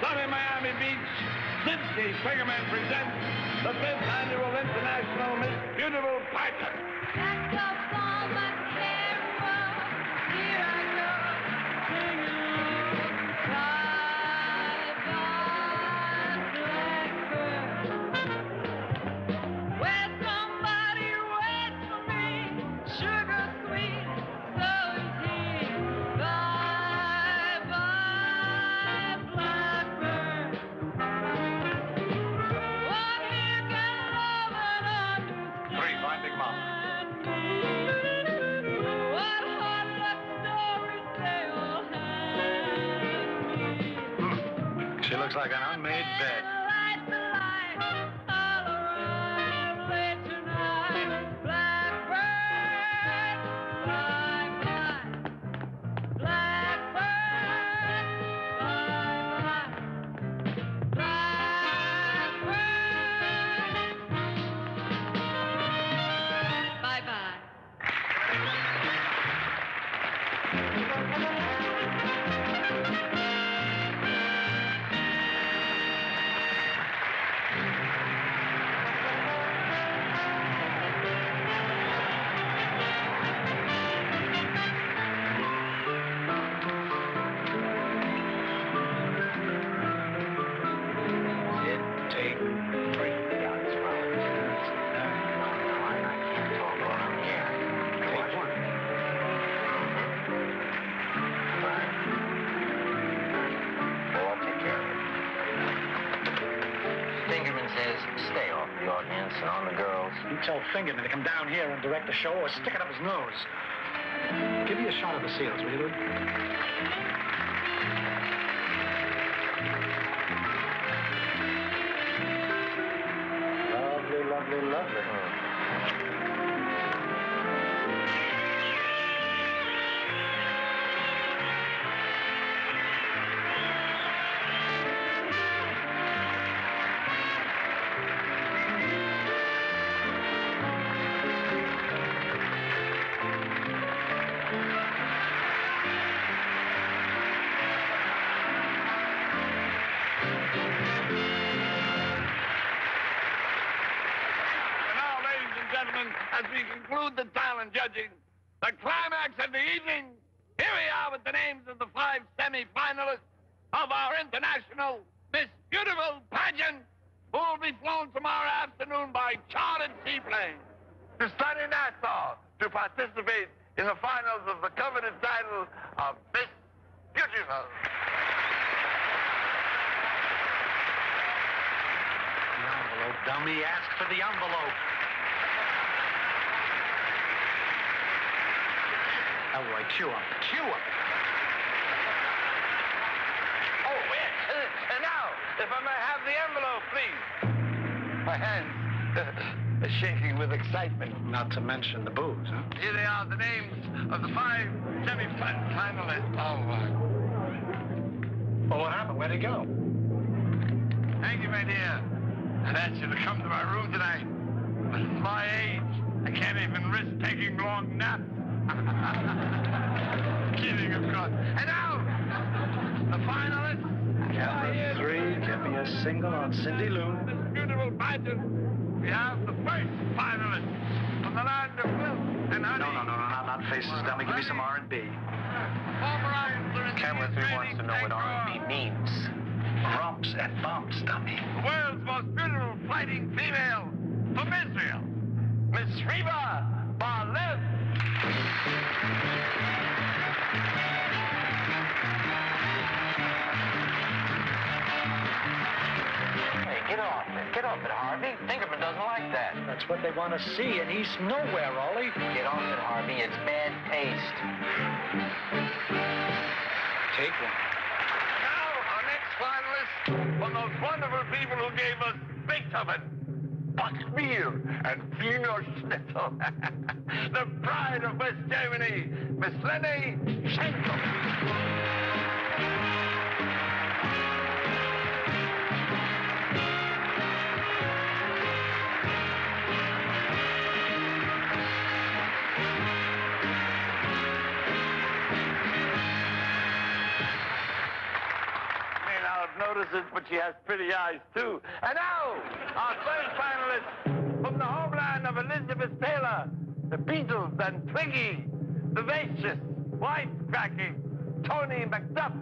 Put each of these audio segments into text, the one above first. Sunny Miami Beach, Zimsky Spigerman presents the 5th Annual International Miss Beautiful Pageant. Back up on the camera, here I go, singing, Bye-bye, Blackbird. Well, somebody waits for me, sugar sweet, so looks like an unmade bed. Tell Fingerman to come down here and direct the show or stick it up his nose. Give me a shot of the seals, will you, Lou? Lovely, lovely, lovely. The climax of the evening, here we are with the names of the 5 semi-finalists of our International Miss Beautiful Pageant, who will be flown tomorrow afternoon by chartered seaplane to study Nassau, to participate in the finals of the coveted title of Miss Beautiful. The envelope, dummy, ask for the envelope. All right, chew up, chew up. Oh, yes. And now, if I may have the envelope, please. My hands are shaking with excitement. Not to mention the booze, huh? Here they are, the names of the 5 semi-finalists. Oh, well, what happened? Where'd it go? Thank you, my dear. I'd asked you to come to my room tonight, but at my age, I can't even risk taking long naps. Kidding, of course. And now, the finalists. Camera 3, give me a single on Cindy Lou. This beautiful pageant, we have the first finalist from the land of milk and honey. No, not faces, dummy. Give me some R&B. Camera 3 wants to know what R&B means. Rumps and bumps, dummy. The world's most beautiful fighting female from Israel, Miss Reba Bar-Lev. Hey, get off it, Harvey. Fingerman doesn't like that. That's what they want to see, and he's nowhere, Ollie. Get off it, Harvey. It's bad taste. Take one. Now, our next finalist, one of those wonderful people who gave us Beethoven, Buck Tiger and Fino Schnitzel, the pride of West Germany, Miss Lenny Schenkel. May not have noticed physicist, but she has pretty eyes, too. And now, our third finalist from the homeland of Elizabeth Taylor, the Beatles and Twiggy, vivacious, wisecracking Tony McDuff.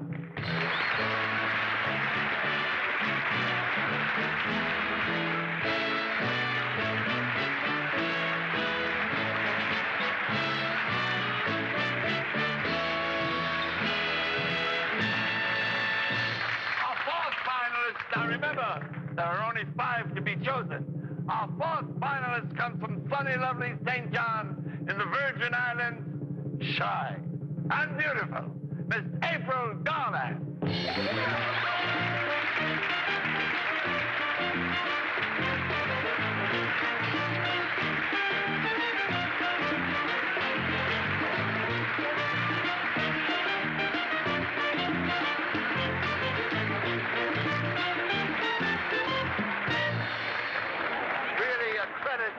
Now remember, there are only five to be chosen. Our fourth finalist comes from sunny, lovely St. John in the Virgin Islands, shy and beautiful, Miss April Garland.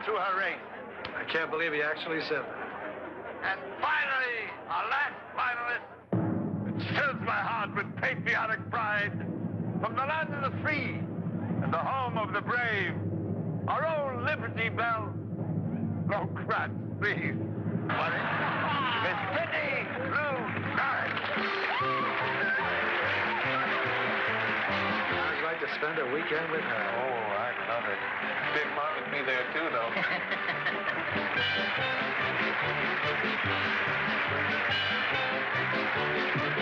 To her ring. I can't believe he actually said that. And finally, our last finalist, which fills my heart with patriotic pride, from the land of the free and the home of the brave, our own Liberty Bell. No crap, please. Miss Cindy Loubert. I'd like to spend a weekend with her. Love it. Big Mom with me there, too, though. She's the most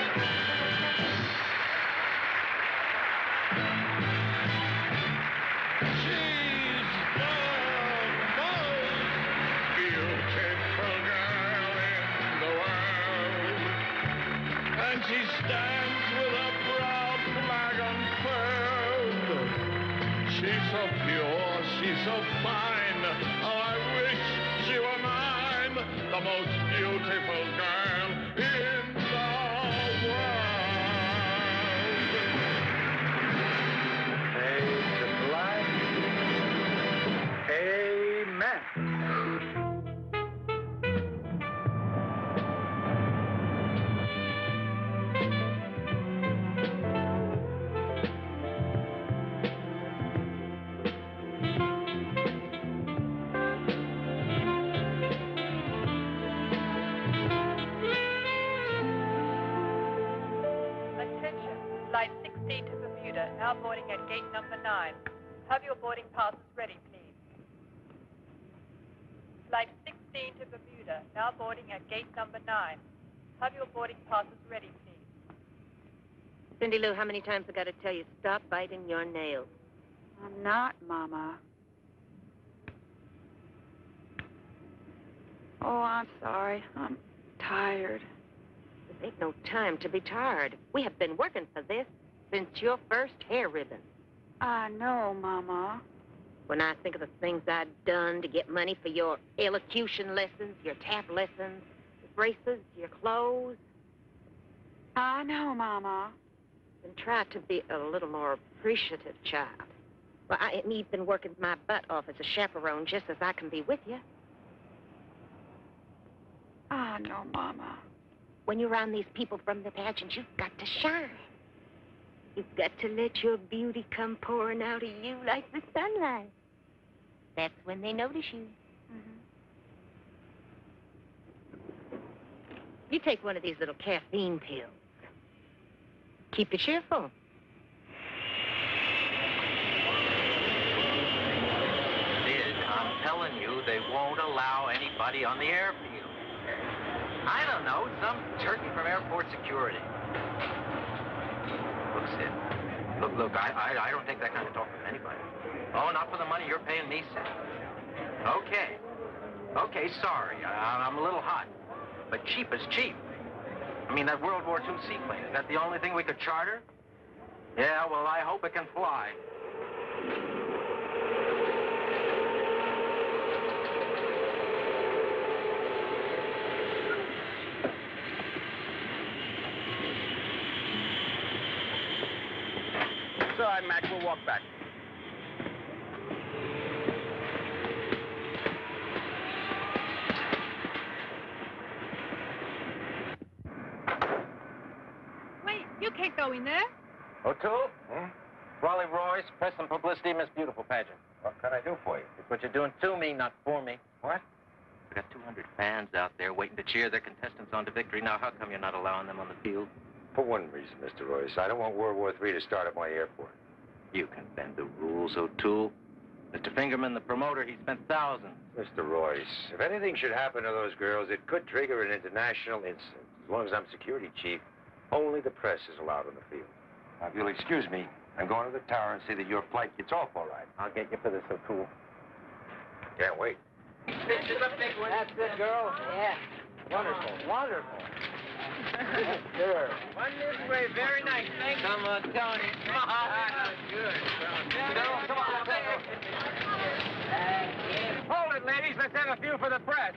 beautiful girl in the world. And she stands with a proud flag unfurled. She's so pure, she's so fine. Oh, I wish she were mine. The most beautiful girl in the world. Page to life. Amen. Now boarding at gate number 9. Have your boarding passes ready, please. Flight 16 to Bermuda. Now boarding at gate number 9. Have your boarding passes ready, please. Cindy Lou, how many times I got to tell you, stop biting your nails? I'm not, Mama. Oh, I'm sorry. I'm tired. This ain't no time to be tired. We have been working for this. Since your first hair ribbon. I know, Mama. When I think of the things I've done to get money for your elocution lessons, your tap lessons, your braces, your clothes. I know, Mama. Then try to be a little more appreciative, child. Well, I ain't been working my butt off as a chaperone just as I can be with you. I know, Mama. When you're around these people from the pageant, you've got to shine. You've got to let your beauty come pouring out of you like the sunlight. That's when they notice you. Mm-hmm. You take one of these little caffeine pills. Keep you cheerful. Sid, I'm telling you, they won't allow anybody on the airfield. I don't know, some turkey from airport security. Look, I don't take that kind of talk from anybody. Oh, not for the money you're paying me, Sid. Okay, sorry, I'm a little hot. But cheap is cheap. I mean, that World War II seaplane, is that the only thing we could charter? Yeah, well, I hope it can fly. All right, Mac, we'll walk back. Wait, you can't go in there. O'Toole? Hmm? Raleigh Royce, press and publicity, Miss Beautiful pageant. What can I do for you? It's what you're doing to me, not for me. What? We've got 200 fans out there waiting to cheer their contestants on to victory. Now, how come you're not allowing them on the field? For one reason, Mr. Royce. I don't want World War III to start at my airport. You can bend the rules, O'Toole. Mr. Fingerman, the promoter, he spent thousands. Mr. Royce, if anything should happen to those girls, it could trigger an international incident. As long as I'm security chief, only the press is allowed on the field. Now, if you'll excuse me, I'm going to the tower and see that your flight gets off all right. I'll get you for this, O'Toole. Can't wait. That's it, girl. Yeah. Wonderful. Wonderful. Yes, sir. One this way. Very nice. Thank you. Come on, Tony. Come on. Good. Come on, Tony. Hold it, ladies. Let's have a few for the press.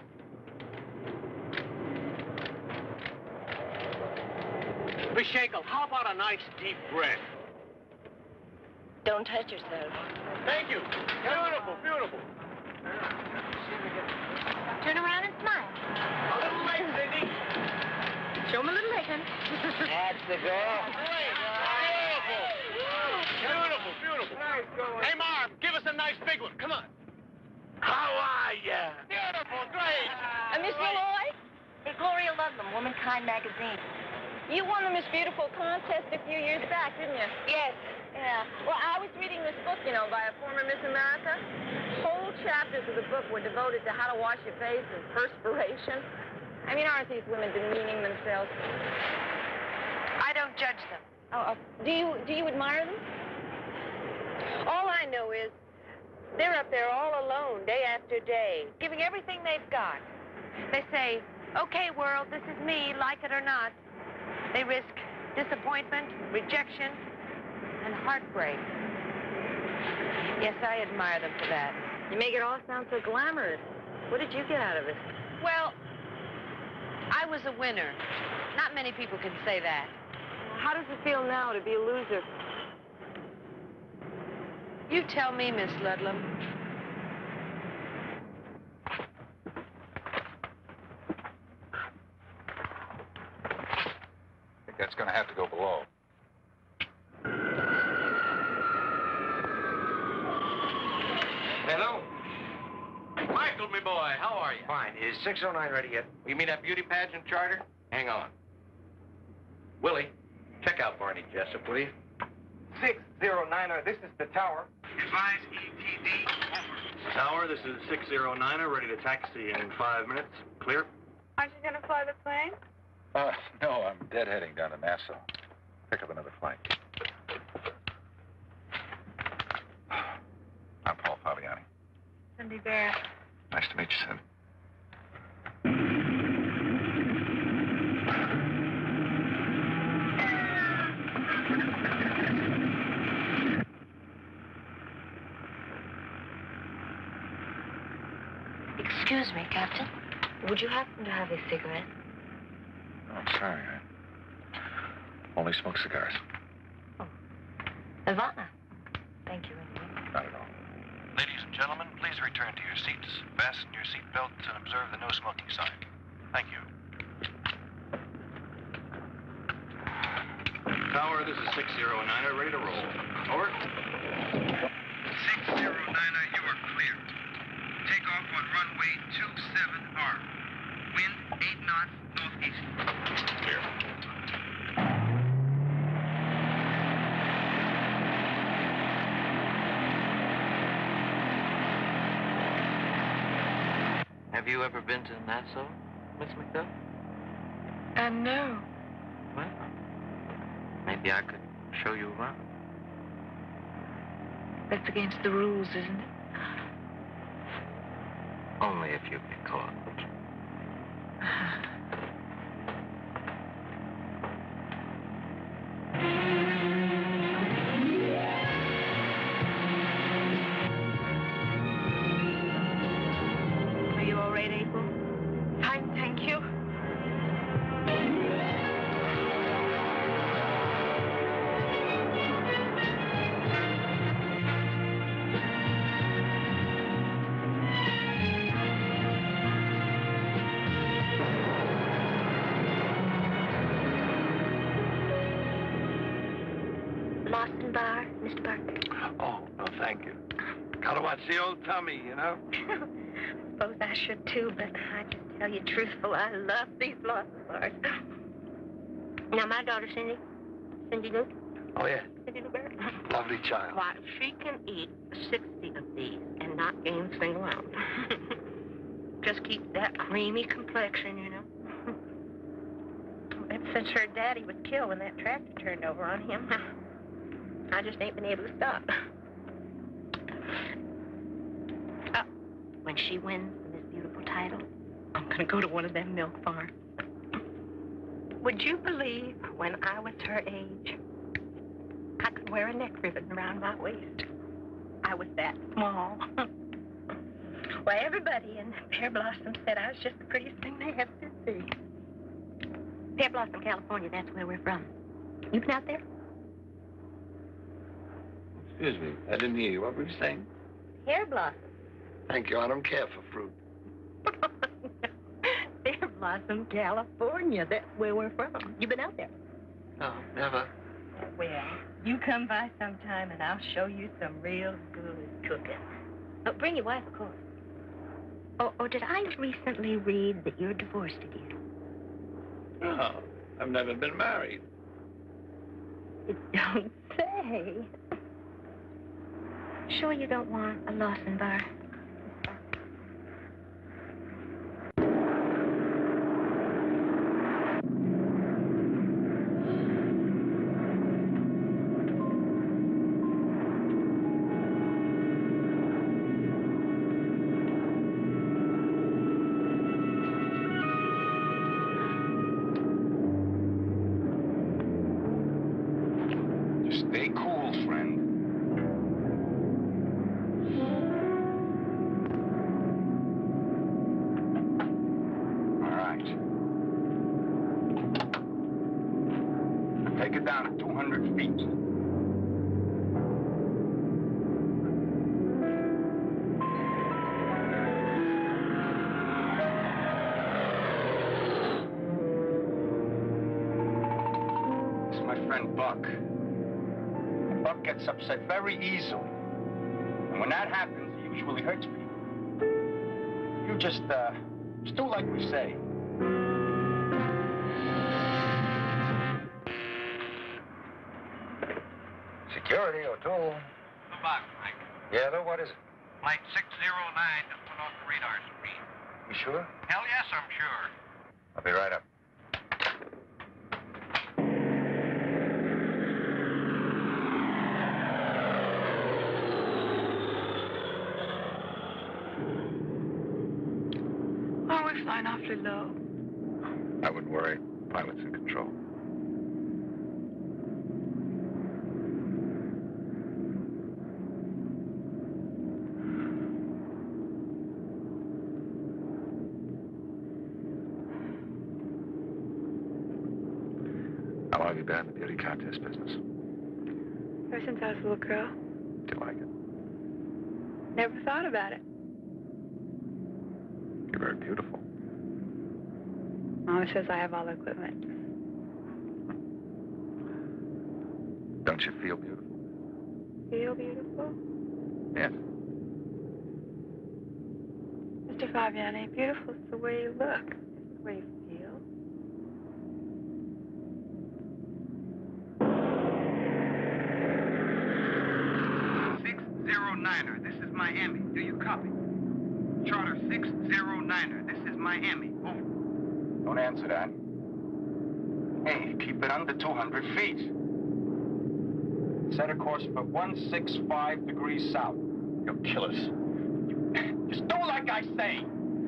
Miss Schenkel, how about a nice deep breath? Don't touch yourself. Thank you. Beautiful, beautiful. Turn around and smile. A little late, Cindy. Show them a little late, honey. That's the girl. Great. Beautiful. Beautiful, beautiful. Nice going. Hey, Marv, give us a nice big one. Come on. How are ya? Beautiful, great. Miss Malloy? It's Gloria Loveland, Womankind magazine. You won the Miss Beautiful contest a few years back, didn't you? Yes. Yeah. Well, I was reading this book, you know, by a former Miss America. Whole chapters of the book were devoted to how to wash your face and perspiration. I mean, aren't these women demeaning themselves? I don't judge them. Oh, do you admire them? All I know is they're up there all alone, day after day, giving everything they've got. They say, okay, world, this is me, like it or not. They risk disappointment, rejection, and heartbreak. Yes, I admire them for that. You make it all sound so glamorous. What did you get out of it? Well, I was a winner. Not many people can say that. How does it feel now to be a loser? You tell me, Miss Ludlam. I think that's going to have to go below. Hello? Michael, me boy, how are you? Fine. Is 609 ready yet? You mean that beauty pageant charter? Hang on. Willie, check out Barney Jessup, will you? 609er, this is the tower. Advise ETD. Tower, this is 609er, ready to taxi in 5 minutes. Clear? Aren't you going to fly the plane? No, I'm deadheading down to Nassau. Pick up another flight. I'm Paul Fabiani. Cindy Bear. Nice to meet you, Cindy. Excuse me, Captain. Would you happen to have a cigarette? Oh, I'm sorry. I only smoke cigars. Oh. Havana. Thank you, anyway. Not at all. Ladies and gentlemen, please return to your seats, fasten your seat belts, and observe the no smoking sign. Thank you. Tower, this is 609er, ready to roll. Over. 609er, you are clear. Take off on runway 27R. Wind 8 knots northeast. Clear. Have you ever been to Nassau, Miss McDuff? No. Well, maybe I could show you around. That's against the rules, isn't it? Only if you get caught. Boston bar, Mr. Barker? Oh, no, thank you. Gotta watch the old tummy, you know? Suppose I should, too, but I can tell you truthful, I love these blossom bars. Now, my daughter, Cindy Duke. Oh, yeah. Cindy Loubert. Lovely child. Why, she can eat 60 of these and not gain a single ounce. Just keep that creamy complexion, you know. Since her daddy was killed when that tractor turned over on him, I just ain't been able to stop. When she wins this beautiful title, I'm gonna go to one of them milk farms. Would you believe when I was her age, I could wear a neck ribbon around my waist? I was that small. Well, everybody in Pear Blossom said I was just the prettiest thing they ever did see. Pear Blossom, California, that's where we're from. You been out there? Excuse me, I didn't hear you. What were you saying? Pear Blossom. Thank you, I don't care for fruit. No. Pear Blossom, California, that's where we're from. You been out there? No, never. Well, you come by sometime and I'll show you some real good cooking. Oh, bring your wife, of course. Oh, did I recently read that you're divorced again? No, I've never been married. You don't say. Sure you don't want a Lawson bar? Upset very easily, and when that happens, it usually hurts people. You just do like we say. Security, O'Toole. The box, Mike. Yeah, though, what is it? Flight 609 just went off the radar screen. You sure? Hell yes, I'm sure. I'll be right up. Awfully low. I wouldn't worry. Pilot's in control. How long have you been in the beauty contest business? Ever since I was a little girl. Do you like it? Never thought about it. You're very beautiful. Mama says I have all the equipment. Don't you feel beautiful? Feel beautiful? Yes. Mr. Fabiani, beautiful is the way you look. It's the way you feel. Six-Zero-Niner, this is Miami. Do you copy? Charter 609er, this is Miami. Over. Don't answer that. Hey, keep it under 200 feet. Set a course for 165 degrees south. You'll kill us. Just do like I say.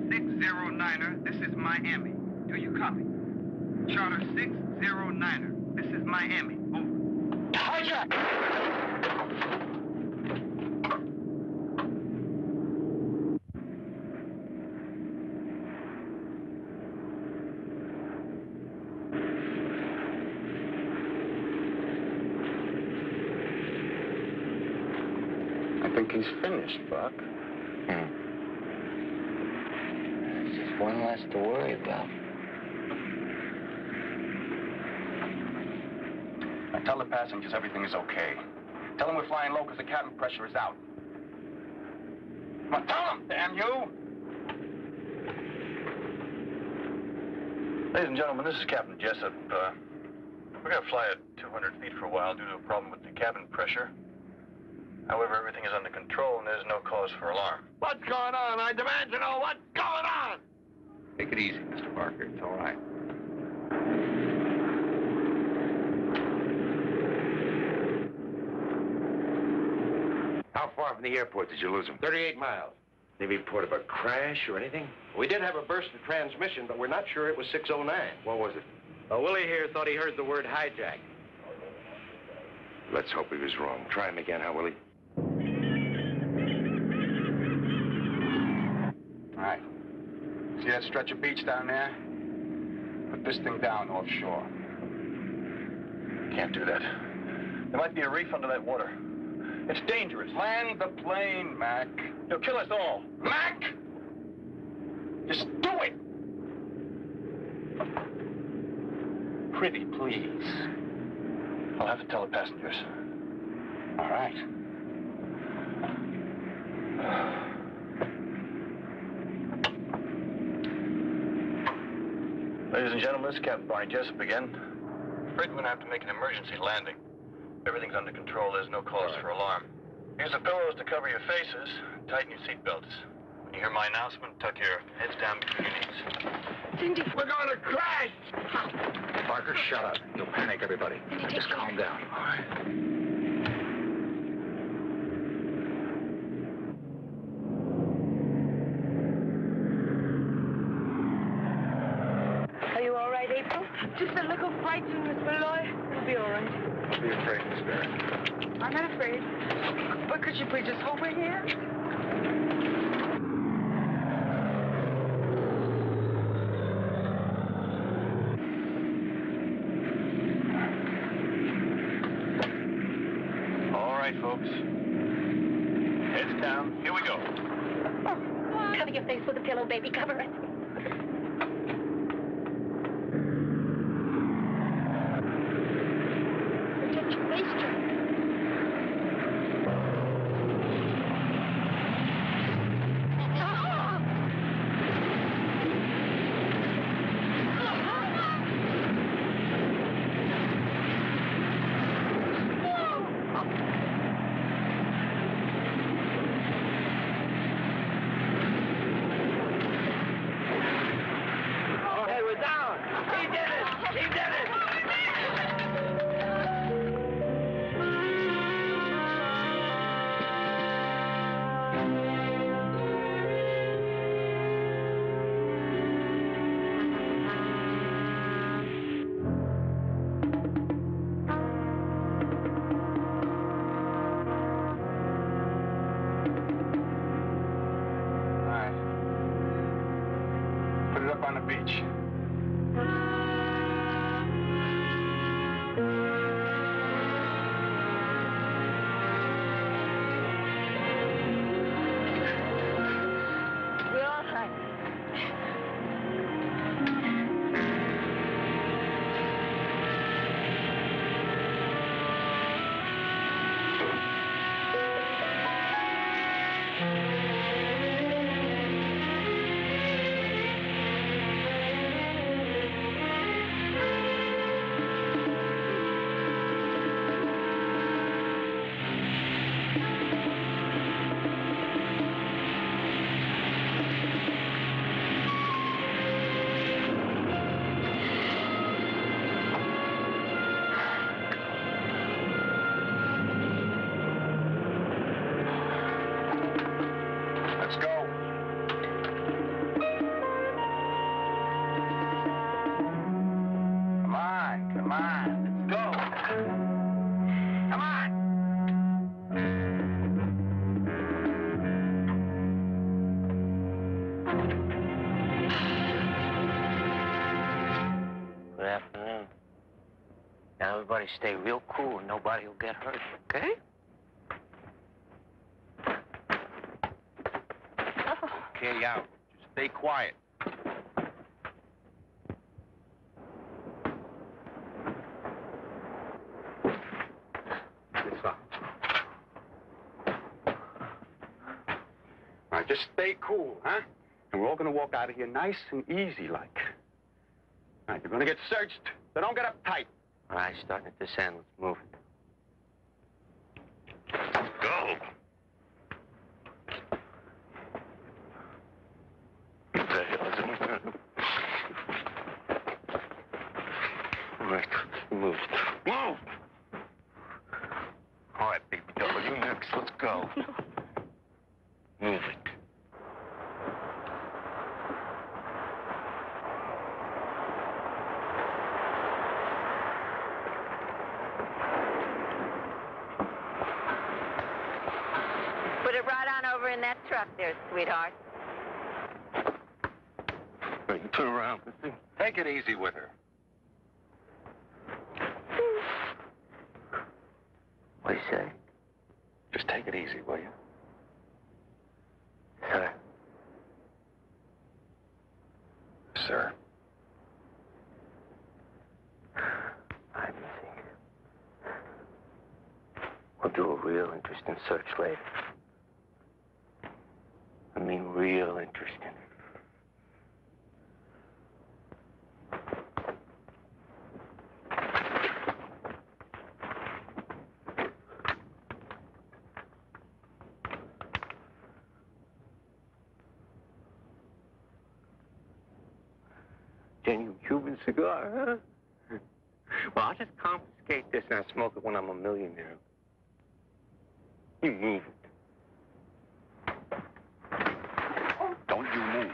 609er, this is Miami. Do you copy? Charter 609er, this is Miami. Over. Hijack! He's finished, Buck. There's just one less to worry about. I tell the passengers everything is okay. Tell them we're flying low because the cabin pressure is out. Come on, tell them, damn you! Ladies and gentlemen, this is Captain Jessup. We're going to fly at 200 feet for a while due to a problem with the cabin pressure. However, everything is under control and there's no cause for alarm. What's going on? I demand to know what's going on! Take it easy, Mr. Barker. It's all right. How far from the airport did you lose them? 38 miles. They report of a crash or anything? We did have a burst of transmission, but we're not sure it was 609. What was it? Willie here thought he heard the word hijack. Let's hope he was wrong. Try him again, huh, Willie? All right. See that stretch of beach down there? Put this thing down offshore. Can't do that. There might be a reef under that water. It's dangerous. Land the plane, Mac. You'll kill us all. Mac! Just do it! Pretty please. I'll have to tell the passengers. All right. Ladies and gentlemen, this is Captain Barney Jessup again. I'm afraid we're going to have to make an emergency landing. Everything's under control. There's no cause for alarm. Use the pillows to cover your faces. Tighten your seat belts. When you hear my announcement, tuck your heads down between your knees. Cindy. We're going to crash! Barker, shut up. You'll panic everybody. Cindy, just calm down. All right. Just a little frightened, Miss Malloy. It'll be all right. Don't be afraid, Miss Barrett. I'm not afraid. But could you please just hope we're here? All right, folks. Heads down. Here we go. Oh, cover your face with a pillow, baby. Cover it. Everybody stay real cool and nobody will get hurt, okay? Oh. Okay, out. Just stay quiet. Just stay cool, huh? And we're all gonna walk out of here nice and easy like. All right, you're gonna get searched, so don't get uptight. All right, starting at this end, let's move it. Go! What the hell is it? All right, move it. Move! All right, baby double, you next, let's go. Move it. Put it right on over in that truck there, sweetheart. Hey, turn around. Take it easy with her. What do you say? Just take it easy, will you? Sir. Sir. I'm thinking. We'll do a real interesting search later. I mean, real interesting. Cigar, huh? Well, I'll just confiscate this and I'll smoke it when I'm a millionaire. You move it. Don't you move.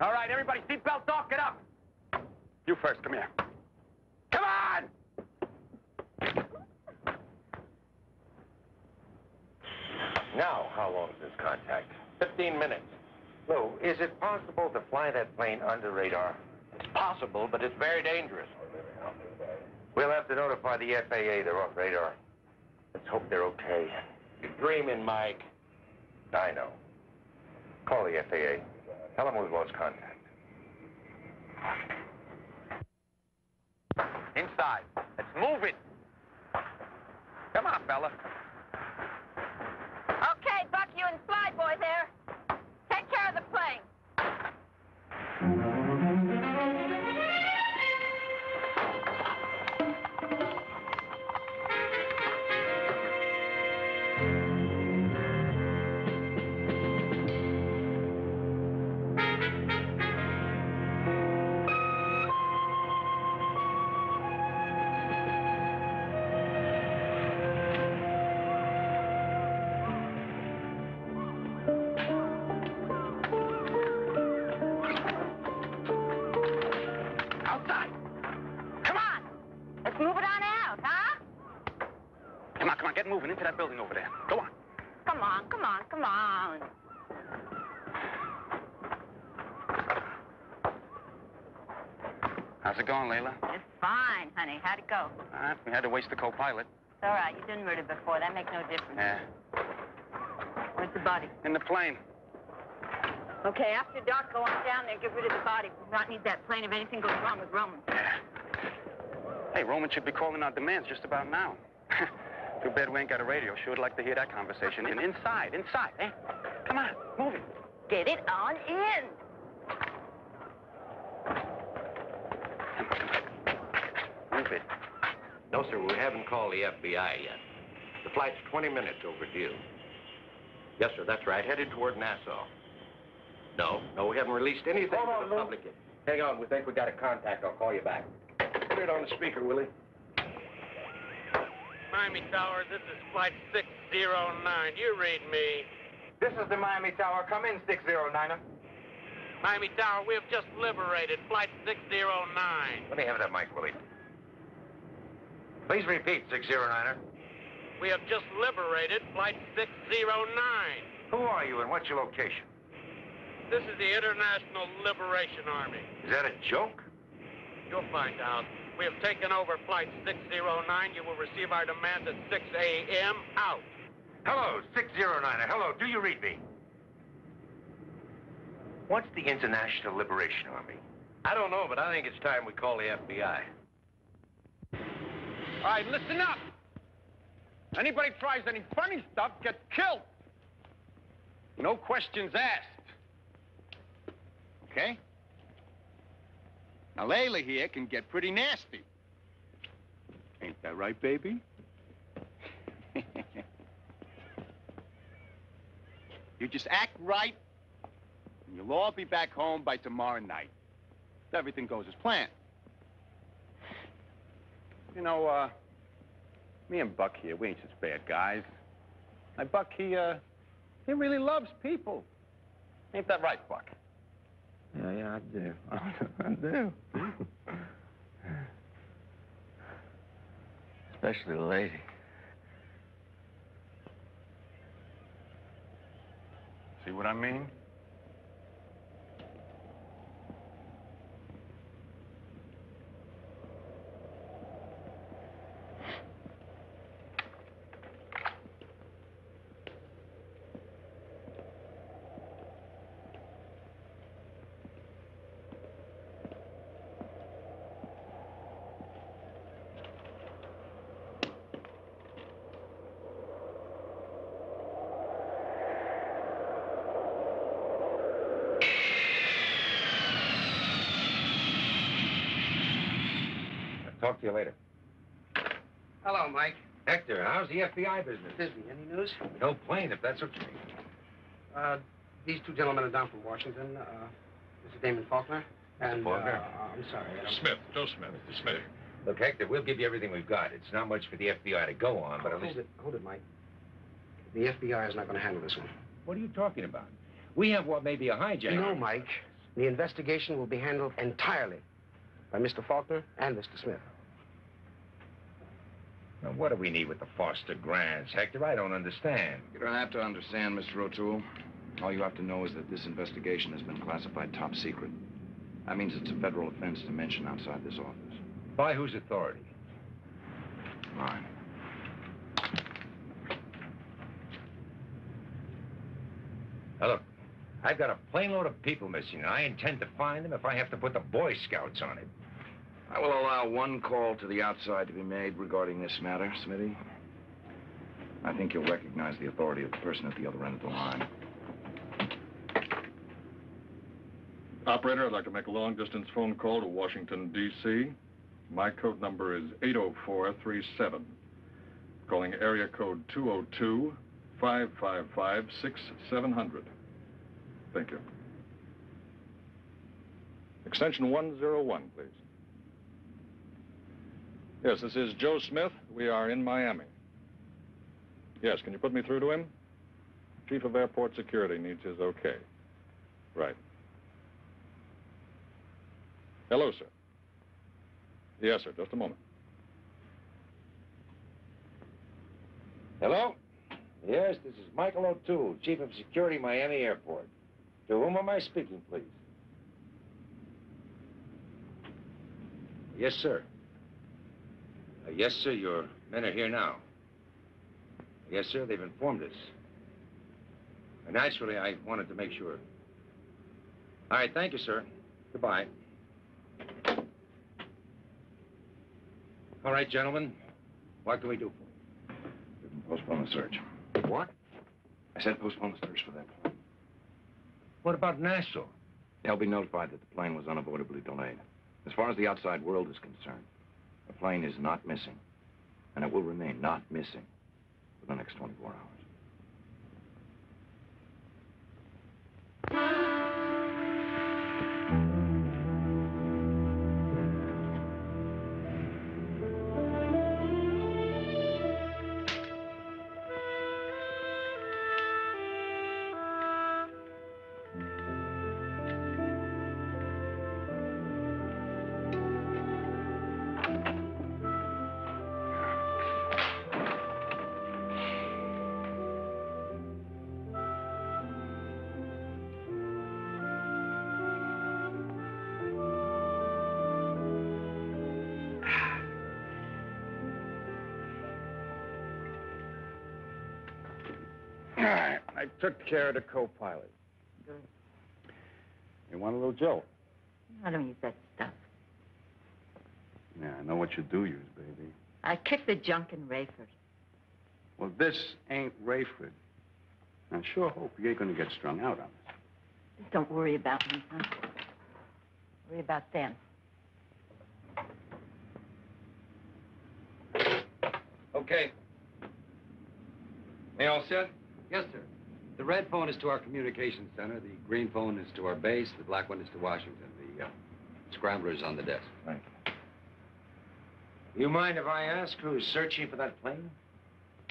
All right, everybody, seatbelts off, get up. You first, come here. Come on! Now, how long is this contact? 15 minutes. Lou, is it possible to fly that plane under radar? It's possible, but it's very dangerous. We'll have to notify the FAA they're off radar. Let's hope they're okay. You're dreaming, Mike. I know. Call the FAA. Tell them we've lost contact. Inside. Let's move it. Come on, fella. Okay, Buck, you and Fly Boy there. Take care of the plane. Moving into that building over there. Go on. Come on, come on, come on. How's it going, Layla? It's fine, honey. How'd it go? We had to waste the co-pilot. It's all right. You've done murder before. That makes no difference. Yeah. Where's the body? In the plane. Okay, after dark, go on down there and get rid of the body. We do not need that plane if anything goes wrong with Roman. Yeah. Hey, Roman should be calling our demands just about now. Too bad we ain't got a radio. Sure would like to hear that conversation. And inside, eh? Come on, move it. Get it on in. Move it. No, sir, we haven't called the FBI yet. The flight's 20 minutes overdue. Yes, sir, that's right. Headed toward Nassau. No, we haven't released anything to the public yet. Hang on, we think we got a contact. I'll call you back. Put it on the speaker, Willie. Miami Tower, this is flight 609. You read me. This is the Miami Tower. Come in, 609er. Miami Tower, we have just liberated flight 609. Let me have that mic, Willie. Please repeat, 609er. We have just liberated flight 609. Who are you and what's your location? This is the International Liberation Army. Is that a joke? You'll find out. We have taken over flight 609. You will receive our demands at 6 a.m. Out. Hello, 609er. Hello, do you read me? What's the International Liberation Army? I don't know, but I think it's time we call the FBI. All right, listen up. Anybody tries any funny stuff gets killed. No questions asked. Okay? Now, Layla here can get pretty nasty. Ain't that right, baby? You just act right, and you'll all be back home by tomorrow night. If everything goes as planned. You know, me and Buck here, we ain't such bad guys. My Buck, he really loves people. Ain't that right, Buck? Yeah, I do. I do. Especially the lady. See what I mean? Talk to you later. Hello, Mike. Hector, how's the FBI business? Busy. Any news? No plane, if that's okay. These two gentlemen are down from Washington. Mr. Damon Faulkner. And, Mr. Faulkner? I'm sorry. Smith. Joe Smith. Mr. Smith. Look, Hector, we'll give you everything we've got. It's not much for the FBI to go on, but at least... Hold it, Mike. The FBI is not going to handle this one. What are you talking about? We have what may be a hijack. No, Mike. The investigation will be handled entirely by Mr. Faulkner and Mr. Smith. Now, what do we need with the Foster grants, Hector? I don't understand. You don't have to understand, Mr. O'Toole. All you have to know is that this investigation has been classified top secret. That means it's a federal offense to mention outside this office. By whose authority? Mine. Now, look, I've got a plane load of people missing, and I intend to find them if I have to put the Boy Scouts on it. I will allow one call to the outside to be made regarding this matter, Smitty. I think you'll recognize the authority of the person at the other end of the line. Operator, I'd like to make a long-distance phone call to Washington, D.C. My code number is 80437. Calling area code 202-555-6700. Thank you. Extension 101, please. Yes, this is Joe Smith. We are in Miami. Yes, can you put me through to him? Chief of Airport Security needs his okay. Right. Hello, sir. Yes, sir, just a moment. Hello? Yes, this is Michael O'Toole, Chief of Security, Miami Airport. To whom am I speaking, please? Yes, sir. Yes, sir, your men are here now. Yes, sir, they've informed us. And naturally, I wanted to make sure. All right, thank you, sir. Goodbye. All right, gentlemen, what can we do for you? We can postpone the search. What? I said postpone the search for that plane. What about Nassau? They'll be notified that the plane was unavoidably delayed. As far as the outside world is concerned, the plane is not missing, and it will remain not missing for the next 24 hours. I took care of the co-pilot. Good. You want a little joke? I don't use that stuff. Yeah, I know what you do use, baby. I kicked the junk in Rayford. Well, this ain't Rayford. I sure hope you ain't gonna get strung out on it. Just don't worry about me, huh? Worry about them. Okay. They all set? Yes, sir. The red phone is to our communications center. The green phone is to our base. The black one is to Washington. The scrambler's on the desk. Thank you. You mind if I ask who's searching for that plane?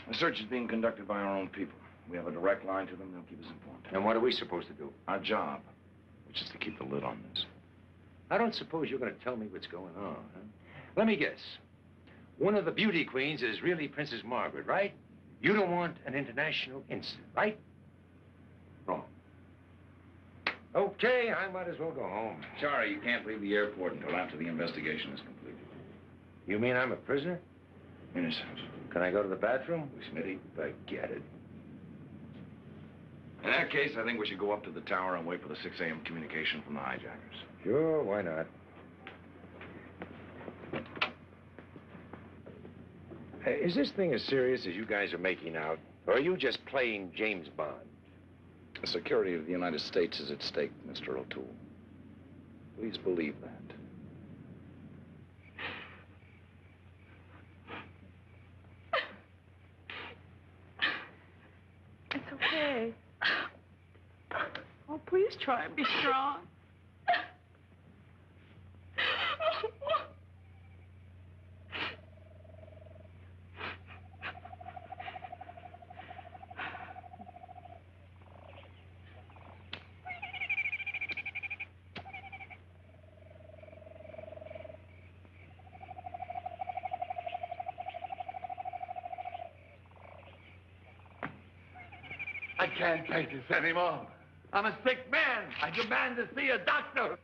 The search is being conducted by our own people. We have a direct line to them. They'll keep us informed. And what are we supposed to do? Our job, which is to keep the lid on this. I don't suppose you're going to tell me what's going on, huh? Let me guess. One of the beauty queens is really Princess Margaret, right? You don't want an international incident, right? Wrong. Okay, I might as well go home. Sorry, you can't leave the airport until after the investigation is completed. You mean I'm a prisoner? Innocent. Can I go to the bathroom? Smitty, forget it. In that case, I think we should go up to the tower and wait for the 6 a.m. communication from the hijackers. Sure, why not? Hey, is this thing as serious as you guys are making out? Or are you just playing James Bond? The security of the United States is at stake, Mr. O'Toole. Please believe that. It's okay. Oh, please try and be strong. I can't take this anymore. I'm a sick man. I demand to see a doctor.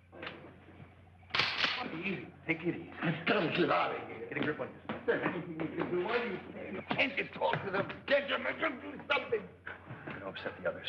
What are you? Take it easy. Let's go. Get out of here. Get a grip on yourself. Is there anything you can do? What are you saying? Can't you talk to them? Can't you make them do something? I'm going to upset the others.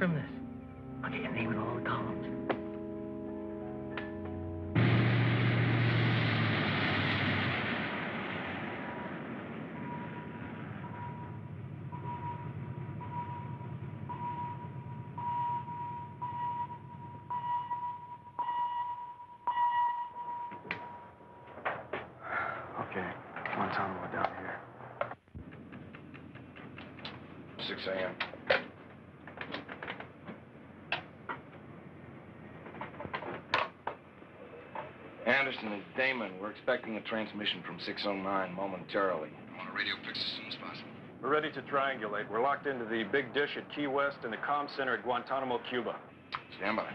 From this. I'll get your name in all the columns. Okay, come on, Tom, we're down here. 6 a.m. Anderson, it's Damon. We're expecting a transmission from 609 momentarily. I want a radio fix as soon as possible. We're ready to triangulate. We're locked into the big dish at Key West and the comm center at Guantanamo, Cuba. Stand by.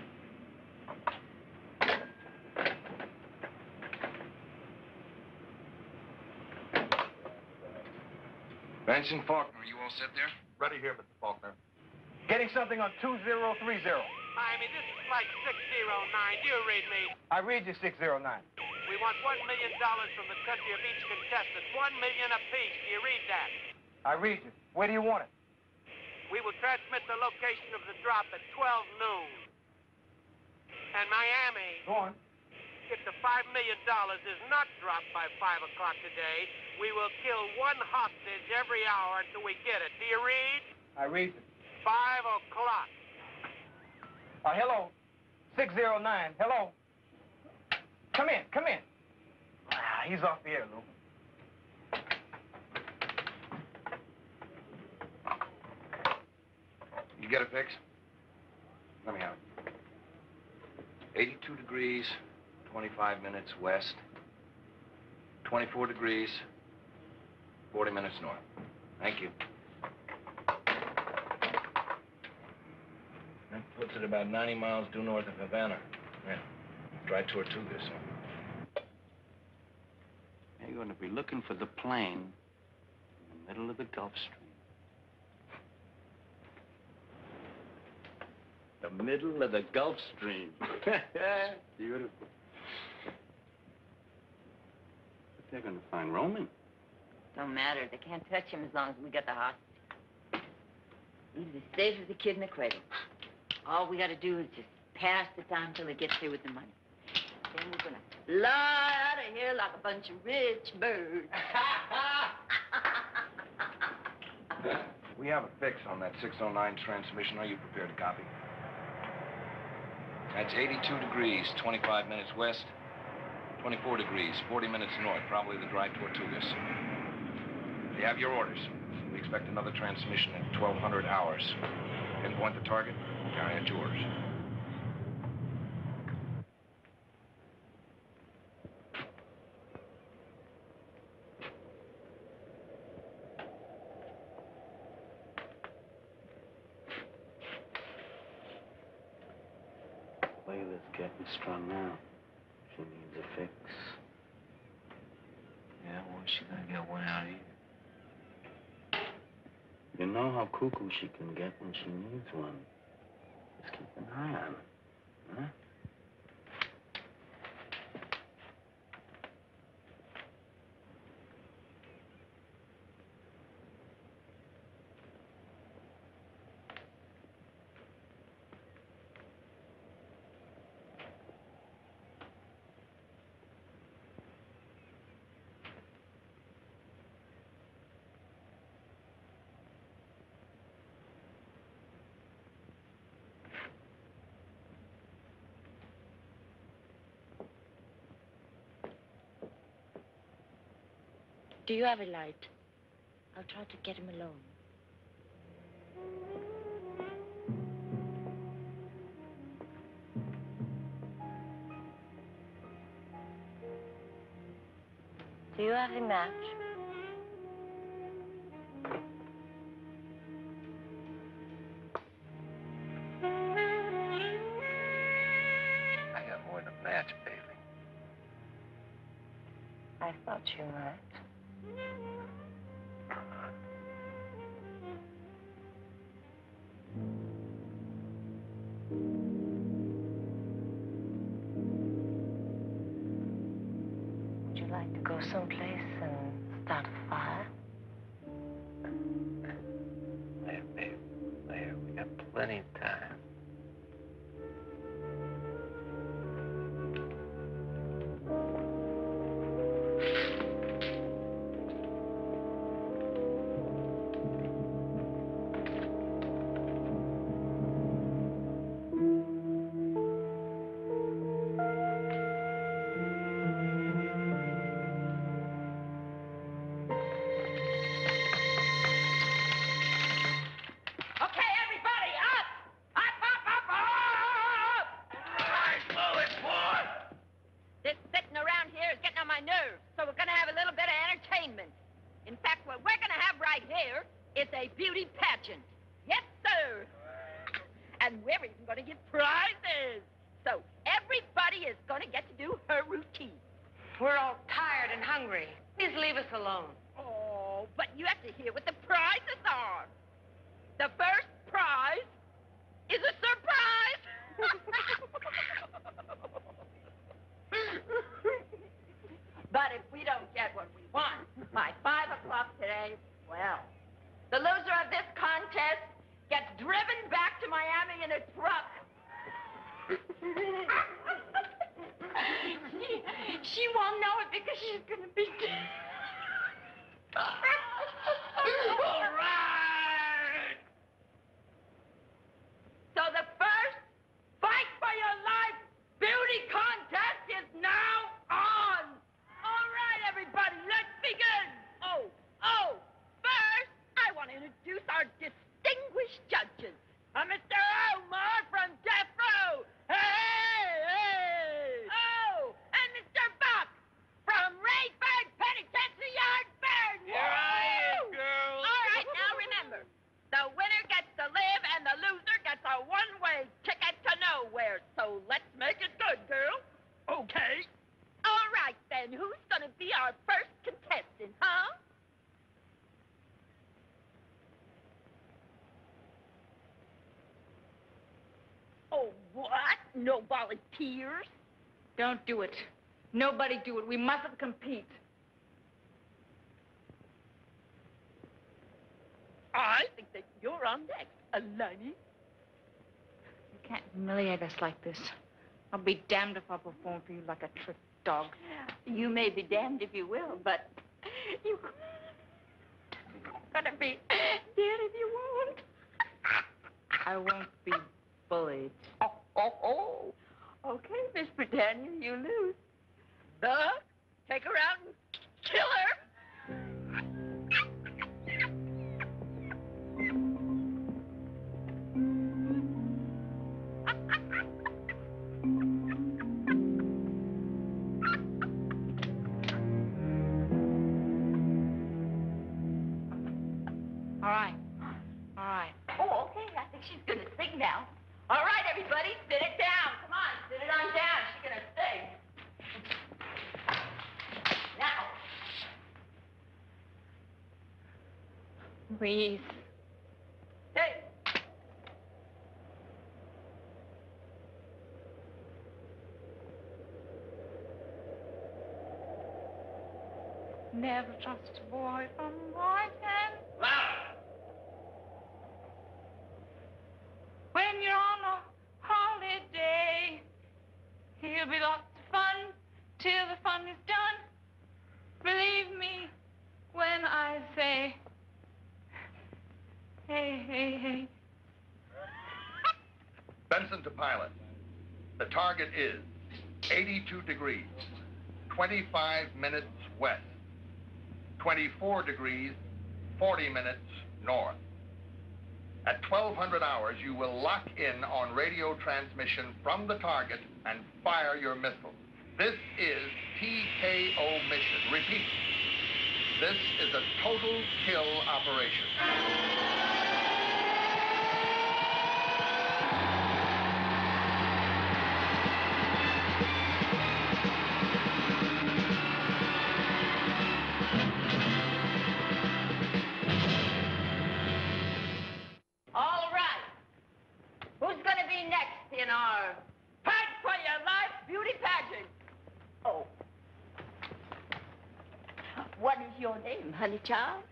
Benson Faulkner, are you all set there? Ready here, Mr. Faulkner. Getting something on 2030. I mean, this is like 609. Do you read me? I read you, 609. We want $1 million from the country of each contestant. $1 million apiece. Do you read that? I read you. Where do you want it? We will transmit the location of the drop at 12 noon. And Miami... Go on. If the $5 million is not dropped by 5 o'clock today, We will kill one hostage every hour until we get it. Do you read? I read. 5 o'clock. Hello. 609. Hello. Come in. Come in. He's off the air, Lou. You get a fix? Let me have it. 82 degrees, 25 minutes west. 24 degrees, 40 minutes north. Thank you. That puts it about 90 miles due north of Havana. Yeah. Dry Tortugas. You're going to be looking for the plane in the middle of the Gulf Stream. The middle of the Gulf Stream. Beautiful. They're going to find Roman. Don't matter. They can't touch him as long as we get the hostage. He's as safe as a kid in a cradle. All we got to do is just pass the time till he gets here with the money. Then we're going to fly out of here like a bunch of rich birds. We have a fix on that 609 transmission. Are you prepared to copy? That's 82 degrees, 25 minutes west. 24 degrees, 40 minutes north, probably the Dry Tortugas. We have your orders. We expect another transmission in 1,200 hours. Pinpoint the target, carry out your orders. Layla's getting strung now. She needs a fix. Yeah, well, she gonna get one out either. You know how cuckoo she can get when she needs one. Just keep an eye on her, huh? Do you have a light? I'll try to get him alone. Do you have a match? I got more than a match, Bailey. I thought you might. Would you like to go someplace and start a fire? There, babe. There, we got plenty of time. She won't know it because she's gonna be dead. All right! So the first Fight for Your Life beauty contest is now on! All right, everybody, let's begin! Oh, first, I want to introduce our distinguished judges. Mr. Omar from Death Row! Hey! Oh, and Mr. Buck from Rayford Penitentiary Yard, Burden! All right, girls! All right, now remember, the winner gets to live and the loser gets a one-way ticket to nowhere. So let's make it good, girls. Okay. All right, then, who's gonna be our first contestant, huh? Oh, what? No volunteers? Don't do it. Nobody do it. We mustn't compete. I think that you're on next, Lenny. You can't humiliate us like this. I'll be damned if I perform for you like a trick dog. You may be damned if you will, but you're gonna be dead if you won't. I won't be bullied. Oh. Okay, Miss Britannia, you lose. Buck, take her out and kill her. All right. Oh, okay, I think she's gonna sing now. All right, everybody, sit it down. Come on, sit it on down. She's gonna sing. Now. Please. Hey. Never trust a boy from my hand. Loud. When you're on a holiday, he'll be lots of fun till the fun is done. Believe me when I say, hey, hey, hey. Benson to pilot. The target is 82 degrees, 25 minutes west, 24 degrees, 40 minutes north. At 1200 hours, you will lock in on radio transmission from the target and fire your missile. This is TKO mission. Repeat, this is a total kill operation. Honey child?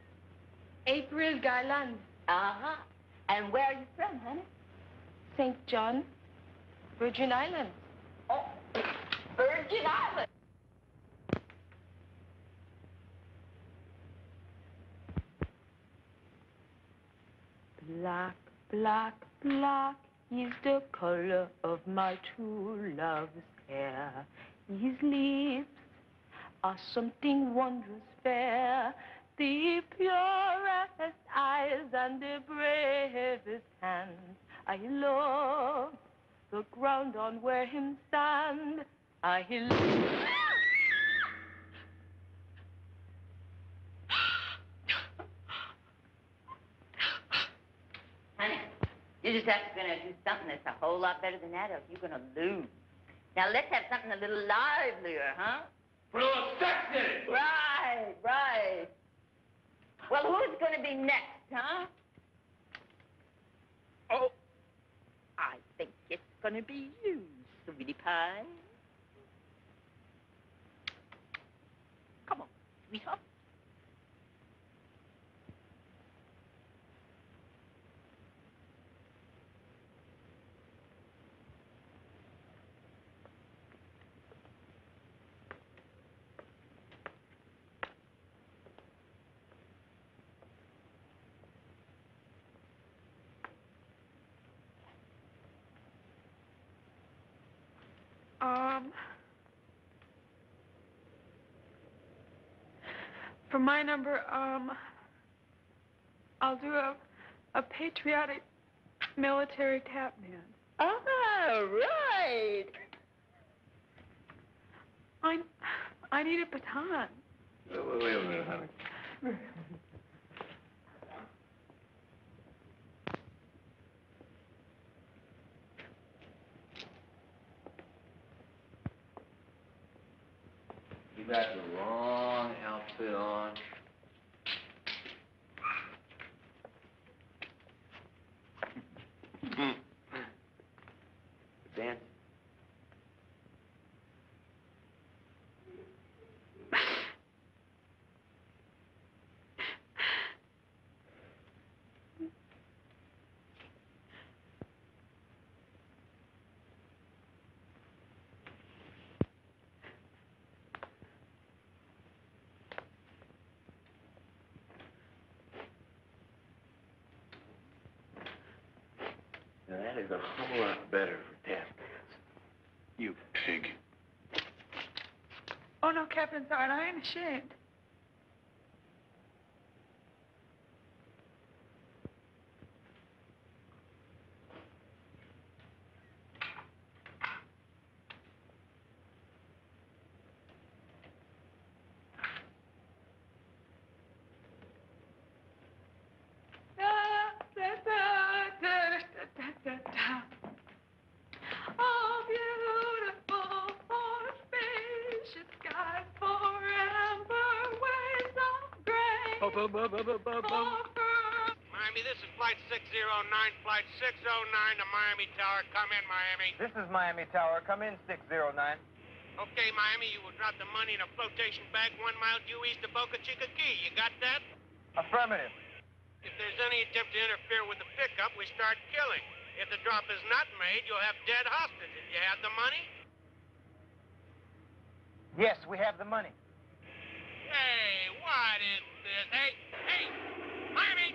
April Garland. Uh-huh. And where are you from, honey? St. John, Virgin Island. Oh, Virgin Island. Black, black, black is the color of my true love's hair. His lips are something wondrous fair, the purest eyes and the bravest hands. I love the ground on where him stand. I love... Honey, you're just gonna do something that's a whole lot better than that, or you're gonna lose. Now let's have something a little livelier, huh? Protected! Right. Well, who's going to be next, huh? Oh, I think it's going to be you, sweetie pie. Come on, sweetheart. For my number, I'll do a patriotic military tap dance. All right. I need a baton. Wait a minute, honey. You got the wrong outfit on. Dance. Now, that is a whole lot better for tap dance. You pig. Oh, no, Captain Thorne, I ain't ashamed. Miami, this is Flight 609, Flight 609 to Miami Tower. Come in, Miami. This is Miami Tower. Come in, 609. Okay, Miami, you will drop the money in a flotation bag 1 mile due east of Boca Chica Key. You got that? Affirmative. If there's any attempt to interfere with the pickup, we start killing. If the drop is not made, you'll have dead hostages. You have the money? Yes, we have the money. Hey, what is this? Hey, hey, Miami!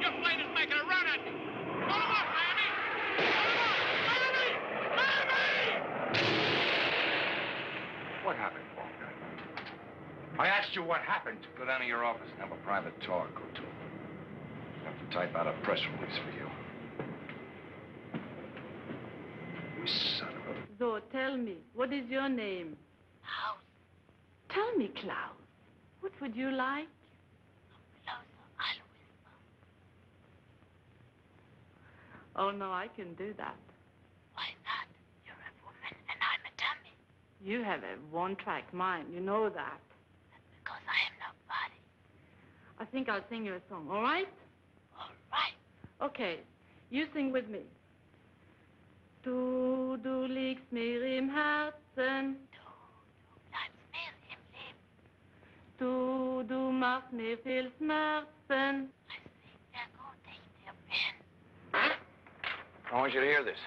Your plane is making a run at me! Hold him up, Miami! Hold him up! Miami! Miami! What happened, Faulkner? I asked you what happened. Go down to your office and have a private talk, O'Toole. I have to type out a press release for you. You son of a... So, tell me, what is your name? Klaus. Tell me, Klaus. What would you like? Oh, no, I can do that. Why not? You're a woman and I'm a dummy. You have a one-track mind. You know that. That's because I am nobody. I think I'll sing you a song, all right? All right. Okay, you sing with me. Du liegst mir im Herzen. Du machst mir viel Schmerzen. I think they're going to eat their pen. I want you to hear this.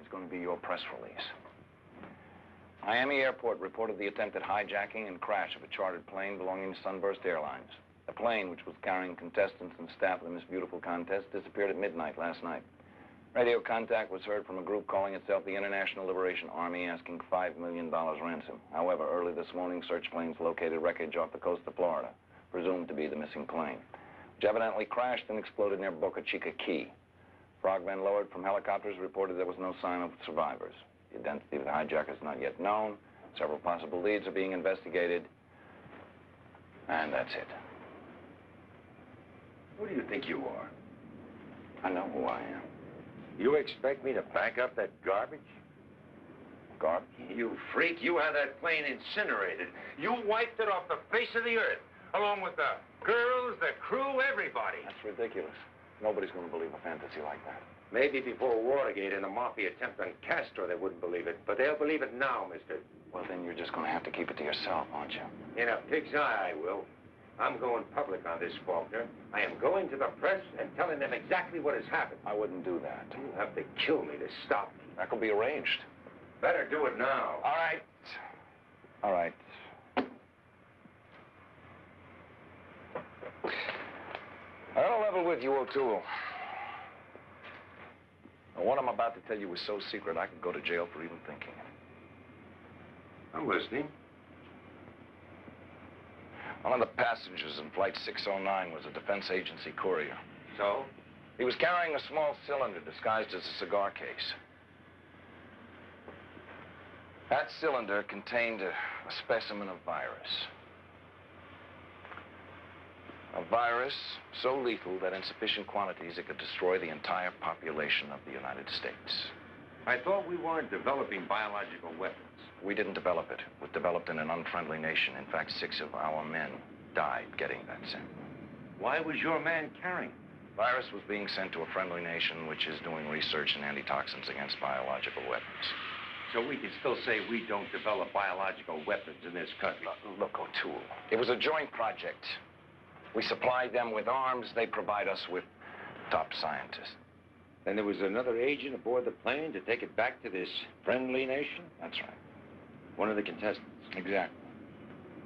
It's going to be your press release. Miami Airport reported the attempted hijacking and crash of a chartered plane belonging to Sunburst Airlines. The plane, which was carrying contestants and staff of the Miss Beautiful contest, disappeared at midnight last night. Radio contact was heard from a group calling itself the International Liberation Army, asking $5 million ransom. However, early this morning, search planes located wreckage off the coast of Florida, presumed to be the missing plane, which evidently crashed and exploded near Boca Chica Key. Frogmen lowered from helicopters reported there was no sign of survivors. The identity of the hijackers is not yet known. Several possible leads are being investigated. And that's it. Who do you think you are? I know who I am. You expect me to back up that garbage? Garbage? You freak, you had that plane incinerated. You wiped it off the face of the earth, along with the girls, the crew, everybody. That's ridiculous. Nobody's going to believe a fantasy like that. Maybe before Watergate and the Mafia attempt on Castro, they wouldn't believe it, but they'll believe it now, mister. Well, then you're just going to have to keep it to yourself, aren't you? In a pig's eye, I will. I'm going public on this, Faulkner. I am going to the press and telling them exactly what has happened. I wouldn't do that. You'll have to kill me to stop me. That could be arranged. Better do it now. All right. All right. I'll level with you, O'Toole. Now, what I'm about to tell you is so secret, I could go to jail for even thinking it. I'm listening. One of the passengers in Flight 609 was a Defense Agency courier. So? He was carrying a small cylinder disguised as a cigar case. That cylinder contained a specimen of virus. A virus so lethal that in sufficient quantities it could destroy the entire population of the United States. I thought we weren't developing biological weapons. We didn't develop it. It was developed in an unfriendly nation. In fact, 6 of our men died getting that sample. Why was your man carrying it? The virus was being sent to a friendly nation which is doing research in antitoxins against biological weapons. So we can still say we don't develop biological weapons in this country. Look, O'Toole, it was a joint project. We supplied them with arms. They provide us with top scientists. Then there was another agent aboard the plane to take it back to this friendly nation? That's right. One of the contestants? Exactly.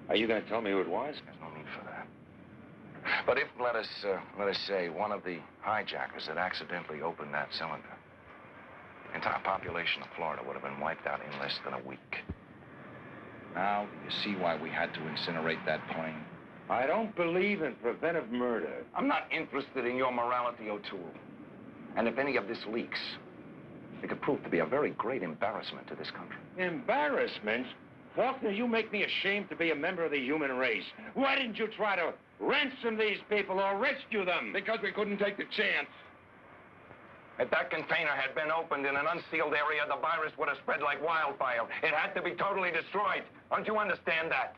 Are you going to tell me who it was? There's no need for that. But if, let us say, one of the hijackers had accidentally opened that cylinder, the entire population of Florida would have been wiped out in less than a week. Now, you see why we had to incinerate that plane? I don't believe in preventive murder. I'm not interested in your morality, O'Toole. And if any of this leaks, it could prove to be a very great embarrassment to this country. Embarrassment? Faulkner, you make me ashamed to be a member of the human race. Why didn't you try to ransom these people or rescue them? Because we couldn't take the chance. If that container had been opened in an unsealed area, the virus would have spread like wildfire. It had to be totally destroyed. Don't you understand that?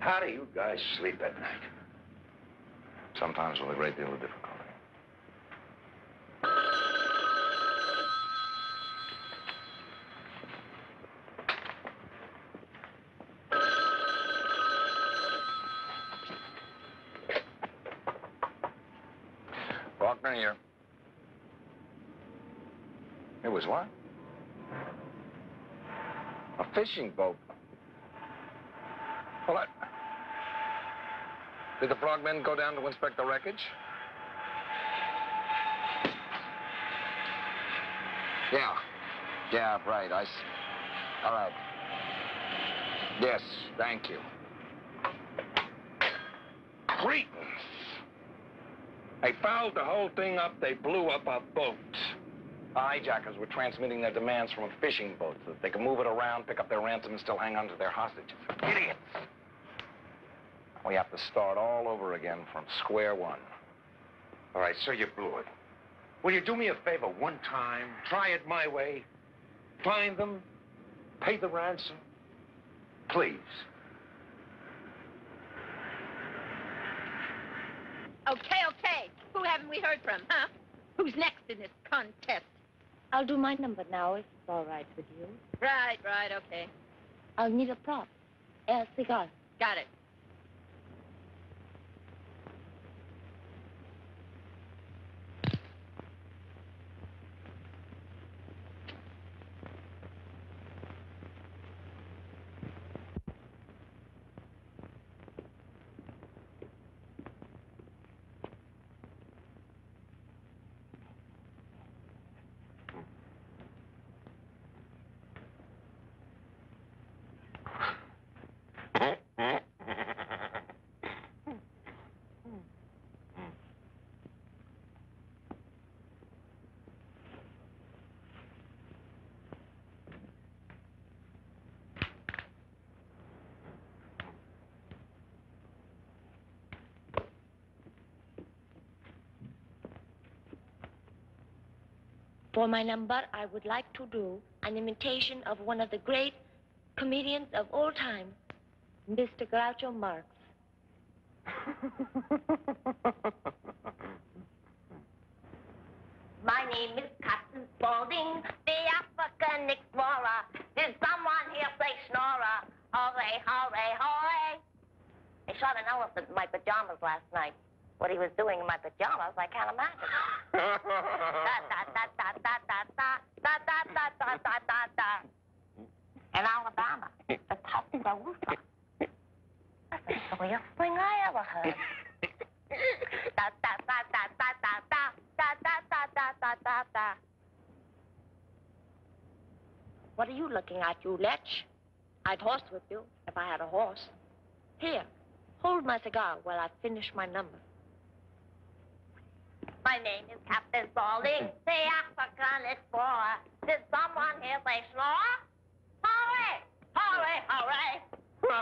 How do you guys sleep at night? Sometimes with a great deal of difficulty. Faulkner here. It was what? A fishing boat. Well, did the frogmen go down to inspect the wreckage? Yeah, right, I see. All right. Yes, thank you. Cretins! They fouled the whole thing up. They blew up our boat. Hijackers were transmitting their demands from a fishing boat so that they could move it around, pick up their ransom, and still hang on to their hostages. Idiots! We have to start all over again from square one. All right, so you blew it. Will you do me a favor one time? Try it my way. Find them. Pay the ransom. Please. Okay. Who haven't we heard from, huh? Who's next in this contest? I'll do my number now, if it's all right with you. Right, okay. I'll need a prop. A cigar. Got it. For my number, I would like to do an imitation of one of the great comedians of all time, Mr. Groucho Marx. My name is Captain Spaulding, the African explorer. Did someone here say Schnorrer? Hooray, hooray, hooray. I shot an elephant in my pajamas last night. What he was doing in my pajamas, I can't imagine. In Alabama, the Tuscaloosa. That's the silliest thing I ever heard. What are you looking at, you lech? I'd horsewhip you if I had a horse. Here, hold my cigar while I finish my number. My name is Captain Spaulding. The African is for. Did someone hear they snore? Hooray! Hooray! Hooray! All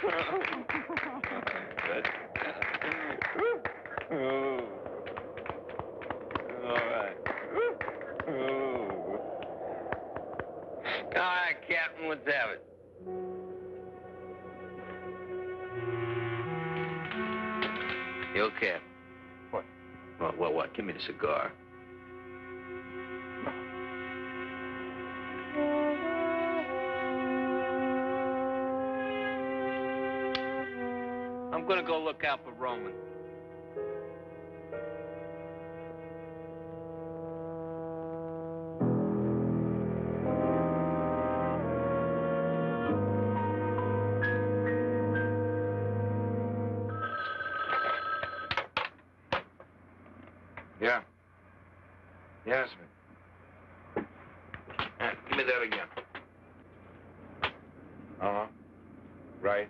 right. All right, Captain, let's have it. Yo, Cap. What? What? Give me the cigar. I'm gonna go look out for Roman. Yeah. Yes, man. Give me that again. Uh-huh. Right.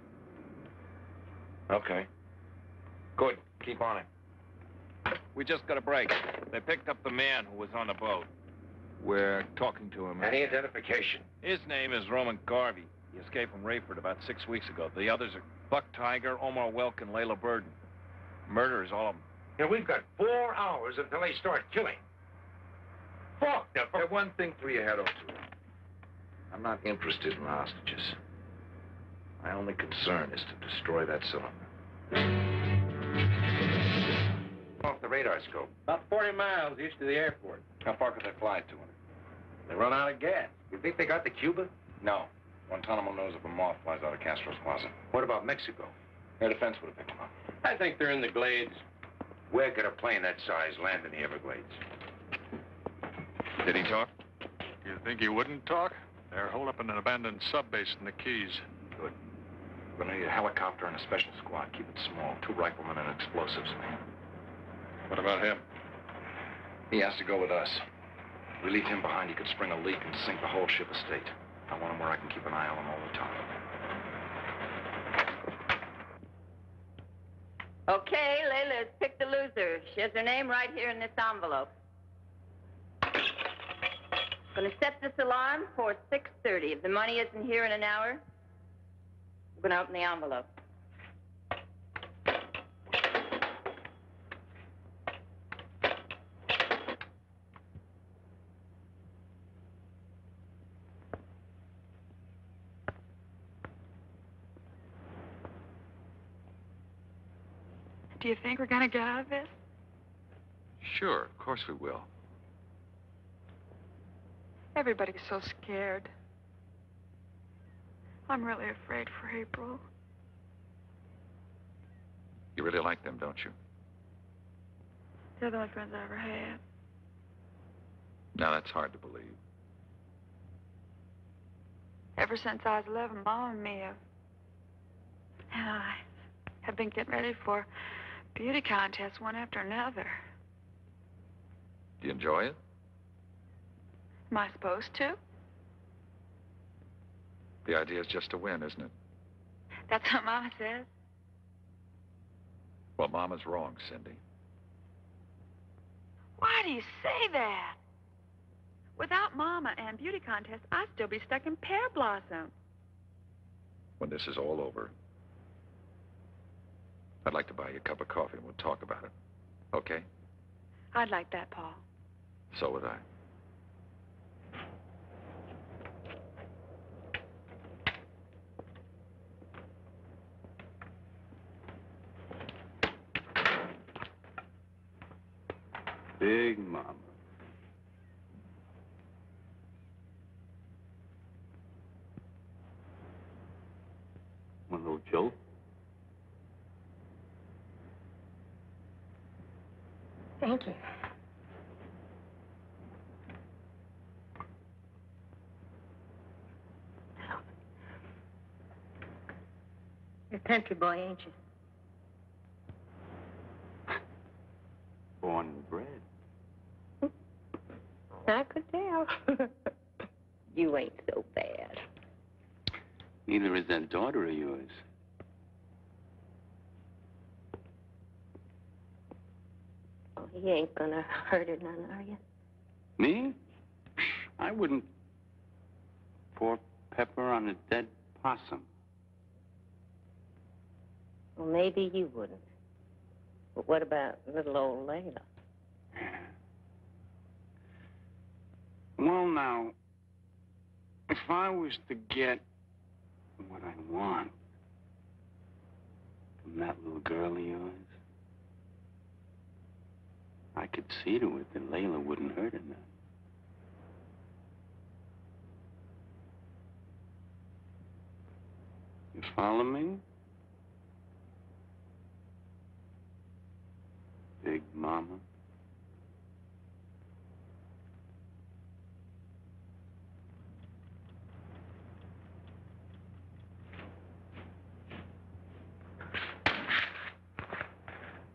Okay. Good. Keep on it. We just got a break. They picked up the man who was on the boat. We're talking to him. Any identification? His name is Roman Garvey. He escaped from Rayford about 6 weeks ago. The others are Buck Tiger, Omar Welk, and Layla Burden. Murderers, all of them. Yeah, we've got 4 hours until they start killing. Fuck! Now, for one thing through your head, O'Toole. I'm not interested in hostages. My only concern is to destroy that cylinder. Off the radar scope. About 40 miles east of the airport. How far could they fly, 200? They run out of gas. You think they got to Cuba? No. Guantanamo knows if a moth flies out of Castro's Plaza. What about Mexico? Their defense would have picked them up. I think they're in the Glades. Where could a plane that size land in the Everglades? Did he talk? You think he wouldn't talk? They're holed up in an abandoned subbase in the Keys. Good. We're gonna need a helicopter and a special squad. Keep it small. 2 riflemen and explosives. What about him? He has to go with us. If we leave him behind, he could spring a leak and sink the whole ship of state. I want him where I can keep an eye on him all the time. Okay, Layla has picked the loser. She has her name right here in this envelope. Gonna set this alarm for 6:30. If the money isn't here in an hour, we're gonna open the envelope. Do you think we're gonna get out of this? Sure, of course we will. Everybody's so scared. I'm really afraid for April. You really like them, don't you? They're the only friends I ever had. Now that's hard to believe. Ever since I was 11, Mom and Mia and I have been getting ready for beauty contests one after another. Do you enjoy it? Am I supposed to? The idea is just to win, isn't it? That's what Mama says. Well, Mama's wrong, Cindy. Why do you say that? Without Mama and beauty contests, I'd still be stuck in Pear Blossom. When this is all over, I'd like to buy you a cup of coffee and we'll talk about it, okay? I'd like that, Paul. So would I. Big Mama. One little joke. Thank you. You're a country boy, ain't you? Born and bred. I could tell. You ain't so bad. Neither is that daughter of yours. Oh, he ain't gonna hurt her none, are you? Me? I wouldn't pour pepper on a dead possum. Well, maybe you wouldn't. But what about little old Layla? Well, now, if I was to get what I want from that little girl of yours, I could see to it that Layla wouldn't hurt her none. You follow me? Big Mama.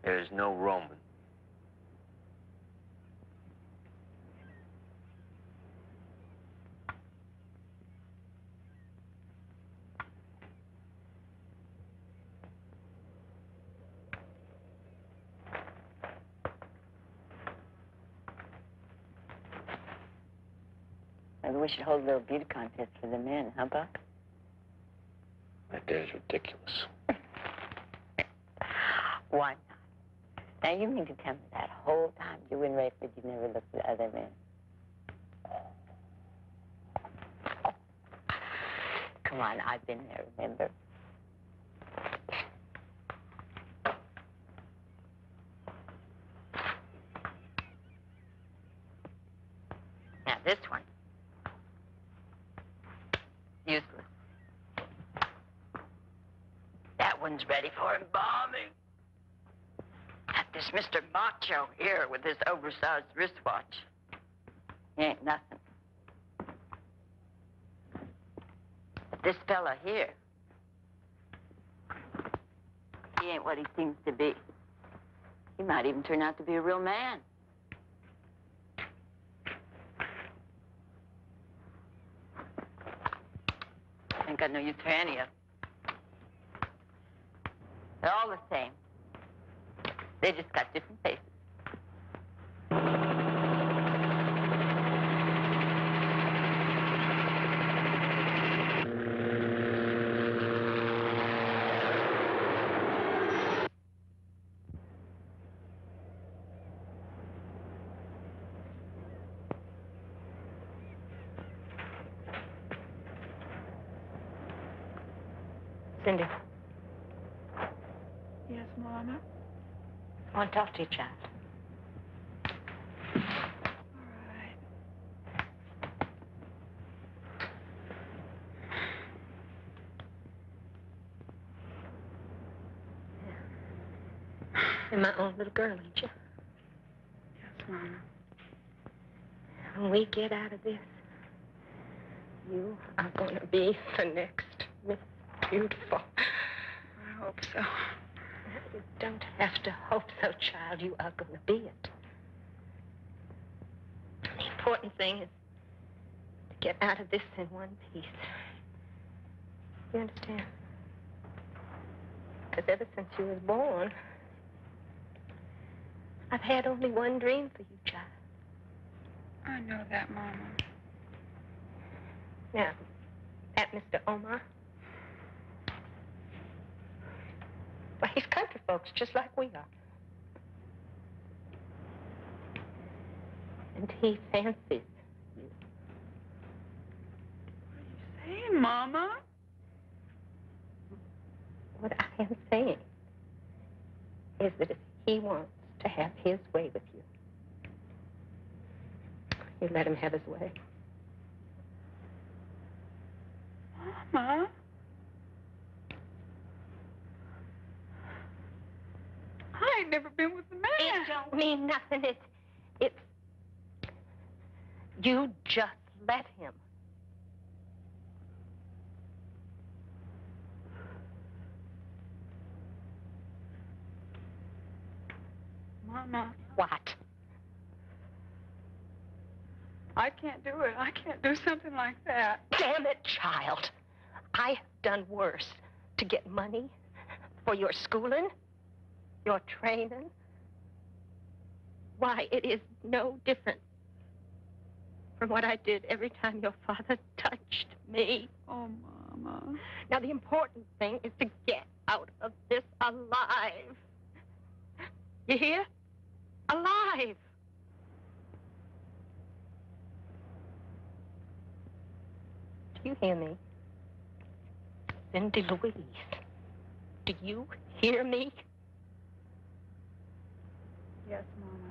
There's no Roman. We should hold a little beauty contest for the men, huh, Buck? That is ridiculous. Why not? Now, you mean to tell me that whole time you and Rayford, you never looked at other men? Come on, I've been there, remember? Now, this one. Useless. That one's ready for embalming. Got this Mr. Macho here with his oversized wristwatch. He ain't nothing. But this fella here, he ain't what he seems to be. He might even turn out to be a real man. I got no use for any of them. They're all the same. They just got different faces. Cindy. Yes, Mama? I want to talk to you, child. All right. You're my own little girl, ain't you? Yes, Mama. When we get out of this, you are going to be the next Miss Beautiful. I hope so. You don't have to hope so, child. You are going to be it. The important thing is to get out of this in one piece. You understand? Because ever since you was born, I've had only one dream for you, child. I know that, Mama. Now, that Mr. Omar, well, he's country folks, just like we are. And he fancies you. What are you saying, Mama? What I am saying is that if he wants to have his way with you, you let him have his way. Mama? I ain't never been with a man. It don't mean nothing. It's... You just let him. Mama. What? I can't do it. I can't do something like that. Damn it, child. I've done worse to get money for your schooling, your training. Why, it is no different from what I did every time your father touched me. Oh, Mama. Now, the important thing is to get out of this alive. You hear? Alive. Do you hear me? Cindy Louise, do you hear me? Yes, Mama.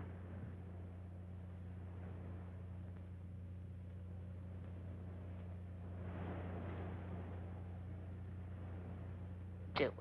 Do it.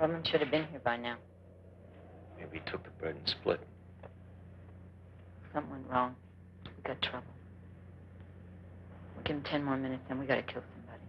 Roman should have been here by now. Maybe he took the bird and split. Something went wrong. We got trouble. We'll give him 10 more minutes, then we gotta kill somebody.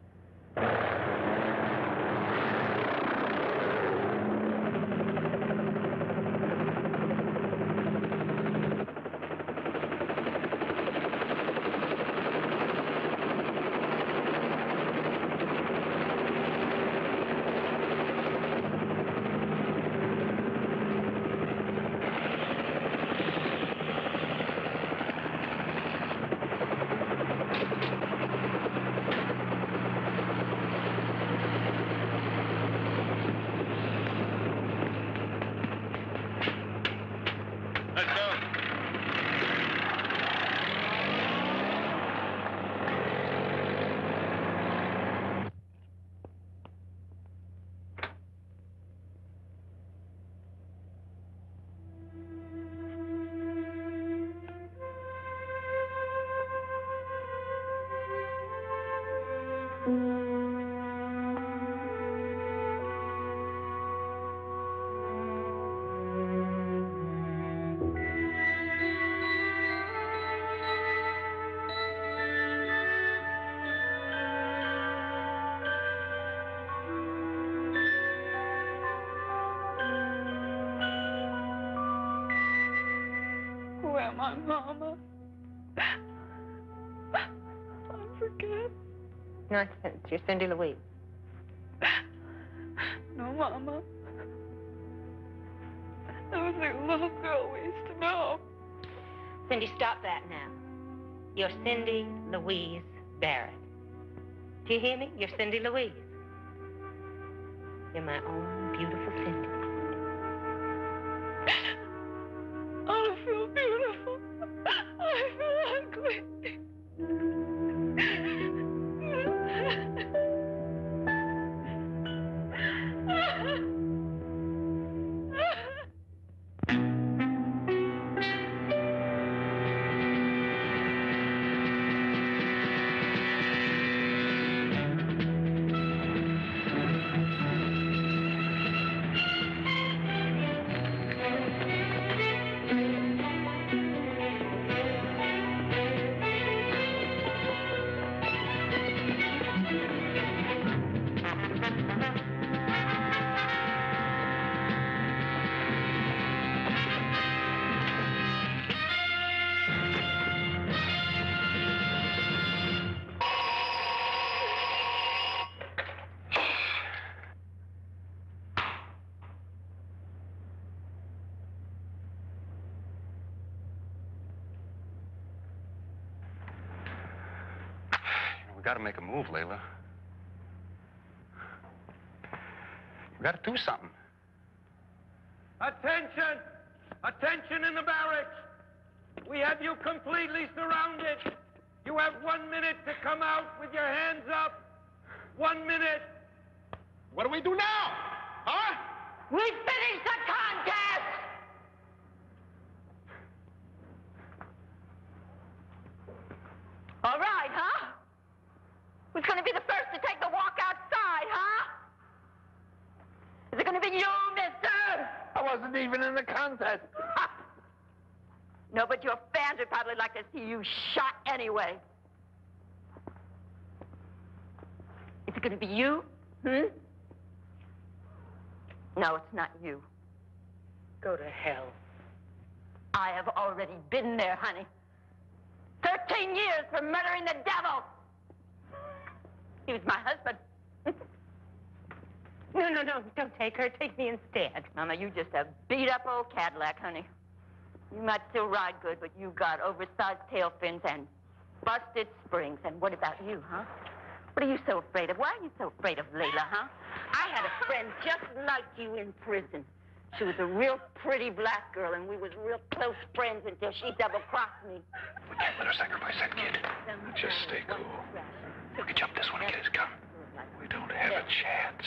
My Mama. I forget. Nonsense. You're Cindy Louise. No, Mama. That was a little girl we used to know. Cindy, stop that now. You're Cindy Louise Barrett. Do you hear me? You're Cindy Louise. You're my own beautiful Cindy. Oh, I feel beautiful. I feel ugly. We've got to make a move, Layla. We've got to do something. Attention! Attention in the barracks! We have you completely surrounded. You have 1 minute to come out with your hands up. 1 minute. What do we do now? Huh? We finish the contest! All right, huh? Who's going to be the first to take the walk outside, huh? Is it going to be you, mister? I wasn't even in the contest. No, but your fans would probably like to see you shot anyway. Is it going to be you? Hmm? No, it's not you. Go to hell. I have already been there, honey. 13 years for murdering the devil. He was my husband. No, don't take her. Take me instead. Mama, you just a beat-up old Cadillac, honey. You might still ride good, but you've got oversized tail fins and busted springs. And what about you, huh? What are you so afraid of? Why are you so afraid of Layla, huh? I had a friend just like you in prison. She was a real pretty black girl, and we was real close friends until she double-crossed me. We can't let her sacrifice that kid. Just stay cool. We can jump this one and get his gun. We don't have a chance.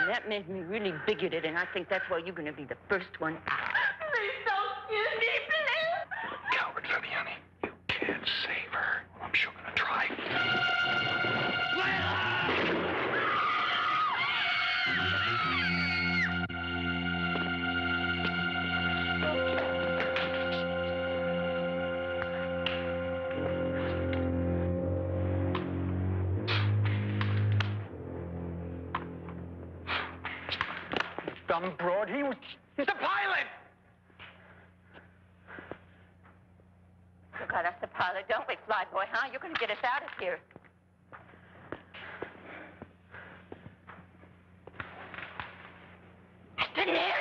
And that made me really bigoted, and I think that's why you're going to be the first one out. Please don't use me, please. Coward, Fabiani. You can't save her. Well, I'm sure going to try. Dumb broad, he's the pilot! You got us the pilot, don't we, fly boy, huh? You're gonna get us out of here. I didn't hear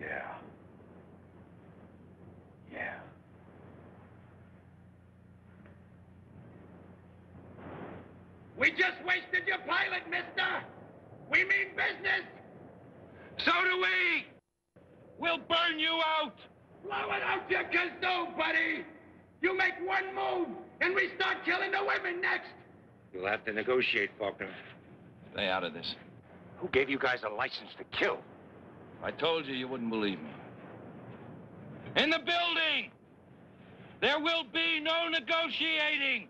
you! Yeah. We just wasted your pilot, mister! We mean business! So do we! We'll burn you out! Blow it out your kazoo, buddy! You make one move, and we start killing the women next! You'll have to negotiate, Faulkner. Stay out of this. Who gave you guys a license to kill? I told you you wouldn't believe me. In the building! There will be no negotiating!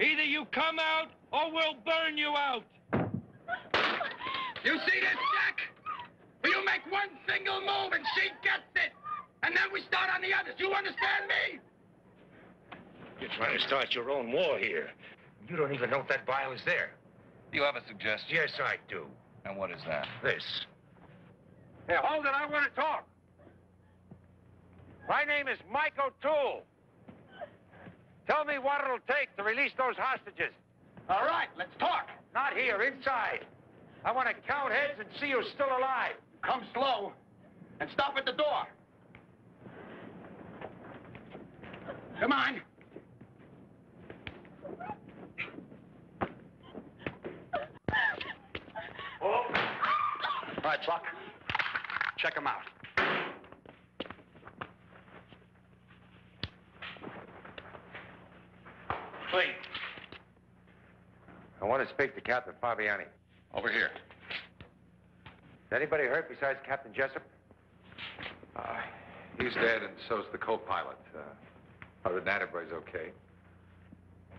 Either you come out, or we'll burn you out! You see this, Jack? You make one single move and she gets it. And then we start on the others. You understand me? You're trying to start your own war here. You don't even know if that vial is there. Do you have a suggestion? Yes, I do. And what is that? This. Hey, hold it. I want to talk. My name is Mike O'Toole. Tell me what it'll take to release those hostages. All right, let's talk. Not here, inside. I want to count heads and see who's still alive. Come slow and stop at the door. Come on. Check them out. Please. I want to speak to Captain Fabiani. Over here. Is anybody hurt besides Captain Jessup? He's dead, and so's the co-pilot. Other than that, everybody's okay.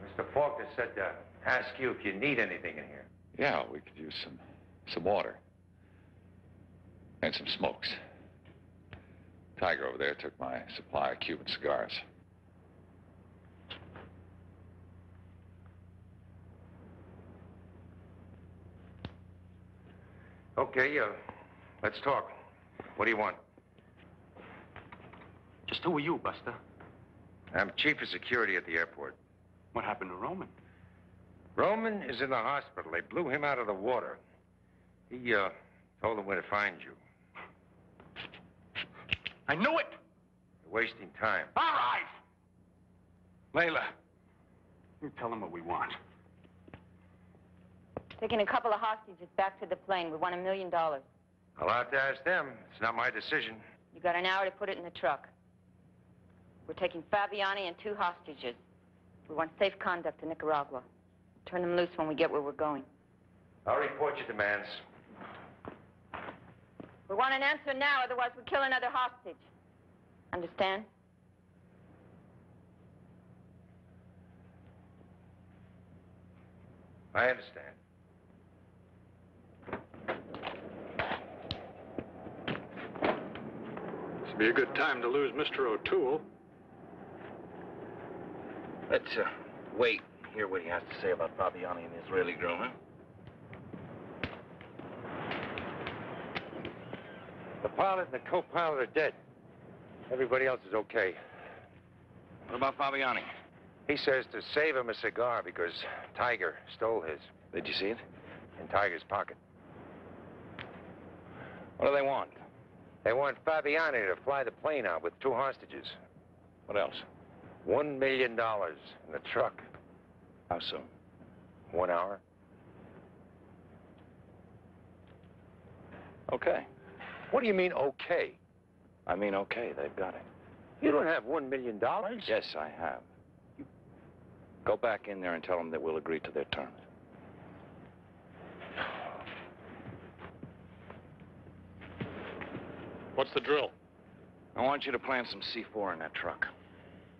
Mr. Faulkner said to ask you if you need anything in here. Yeah, we could use some water. And some smokes. Tiger over there took my supply of Cuban cigars. Okay, let's talk. What do you want? Just who are you, Buster? I'm chief of security at the airport. What happened to Roman? Roman is in the hospital. They blew him out of the water. He, told them where to find you. I knew it! You're wasting time. All right! Layla, you tell them what we want. Taking a couple of hostages back to the plane. We want $1 million. I'll have to ask them. It's not my decision. You got an hour to put it in the truck. We're taking Fabiani and 2 hostages. We want safe conduct to Nicaragua. Turn them loose when we get where we're going. I'll report your demands. We want an answer now, otherwise we'll kill another hostage. Understand? I understand. This would be a good time to lose Mr. O'Toole. Let's, wait and hear what he has to say about Fabiani and the Israeli girl, huh? The pilot and the co-pilot are dead. Everybody else is okay. What about Fabiani? He says to save him a cigar because Tiger stole his. Did you see it? In Tiger's pocket. What do they want? They want Fabiani to fly the plane out with 2 hostages. What else? $1 million in the truck. How soon? 1 hour. Okay. What do you mean, okay? I mean, okay, they've got it. You don't have $1 million? Yes, I have. You... Go back in there and tell them that we'll agree to their terms. What's the drill? I want you to plant some C4 in that truck.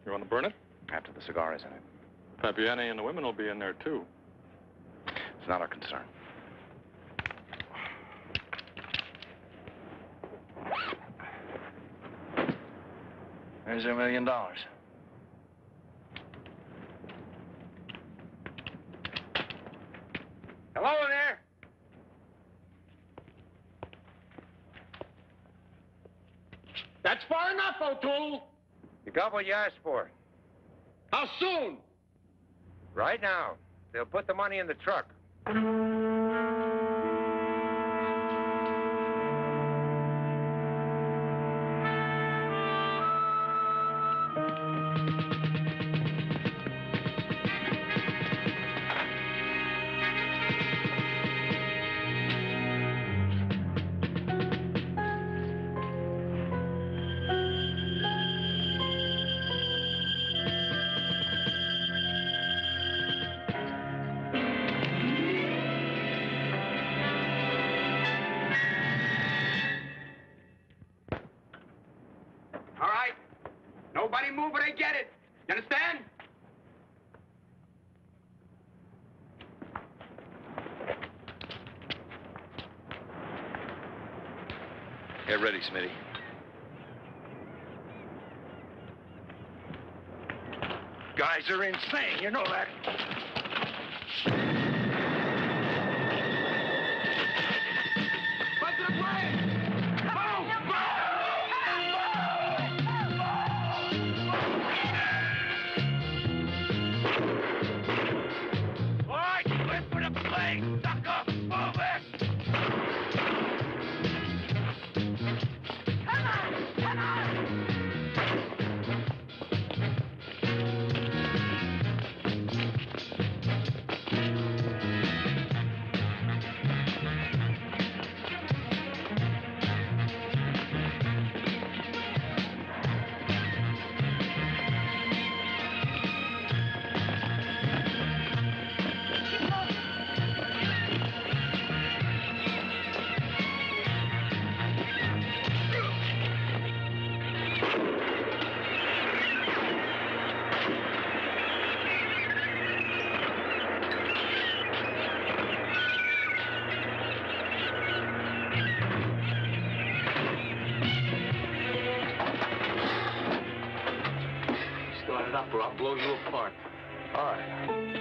You want to burn it? After the cigar is in it. Fabiani and the women will be in there, too. It's not our concern. There's $1 million. Hello in there. That's far enough, O'Toole. You got what you asked for. How soon? Right now. They'll put the money in the truck. Get ready, Smitty. Guys are insane, you know that. Back to the plane! up or I'll blow you apart. All right.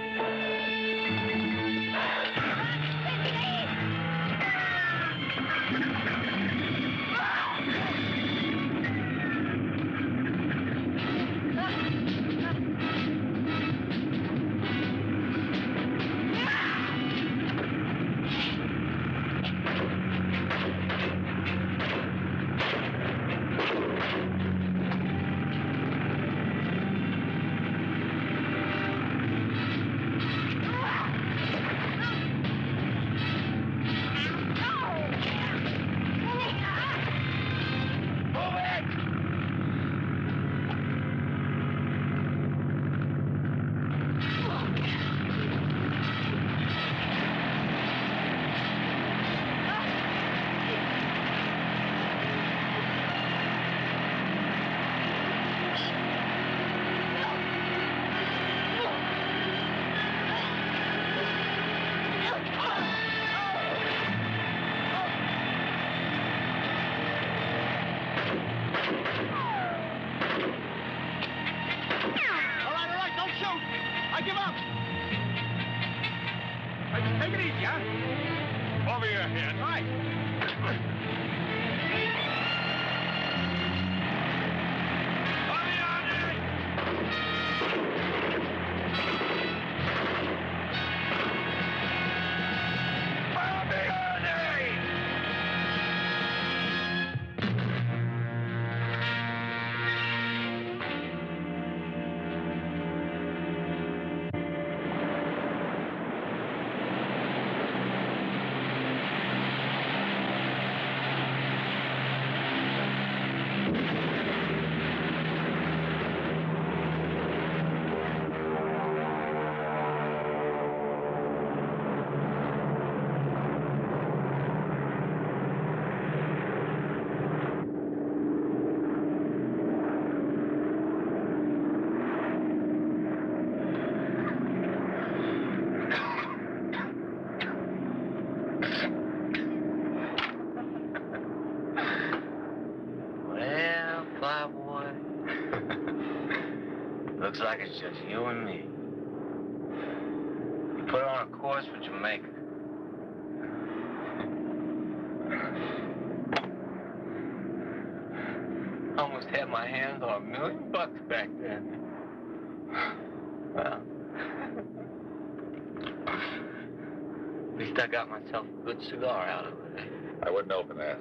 Cigar out of it. I wouldn't open that.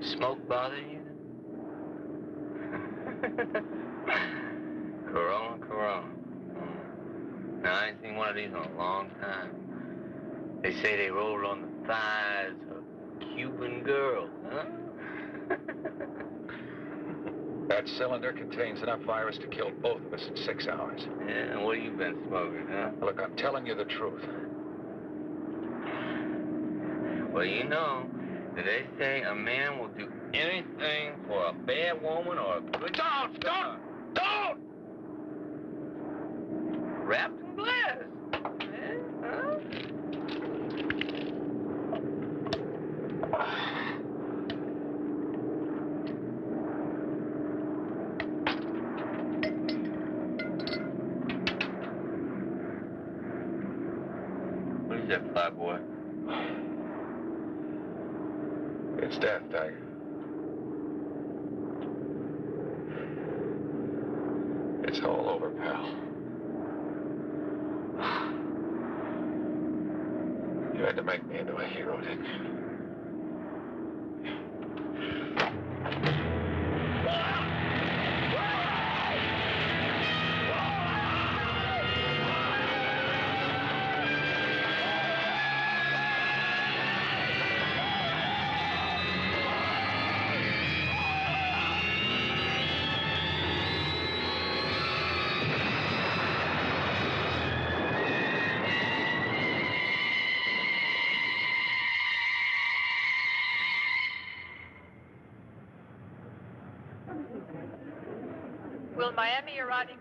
Smoke bother you? Corona. Now, I ain't seen one of these in a long time. They say they rolled on the thighs of Cuban girls, huh? That cylinder contains enough virus to kill both of us in 6 hours. Yeah, and what have you been smoking, huh? Look, I'm telling you the truth. Well, you know that they say a man will do anything for a bad woman or a good... Don't! Wrapped in glass. Yeah, huh? What is that, fly boy? It's death, Tiger. It's all over, pal. You had to make me into a hero, didn't you?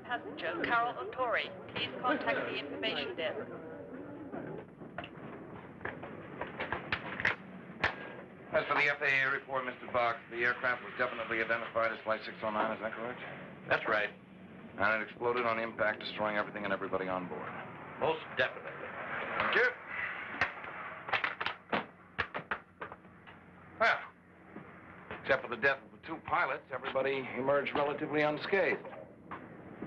Passenger Carol O'Toole, please contact the information desk. As for the FAA report, Mr. Box, the aircraft was definitely identified as Flight 609, is that correct? That's right. And it exploded on impact, destroying everything and everybody on board. Most definitely. Thank you. Well, except for the death of the two pilots, everybody emerged relatively unscathed.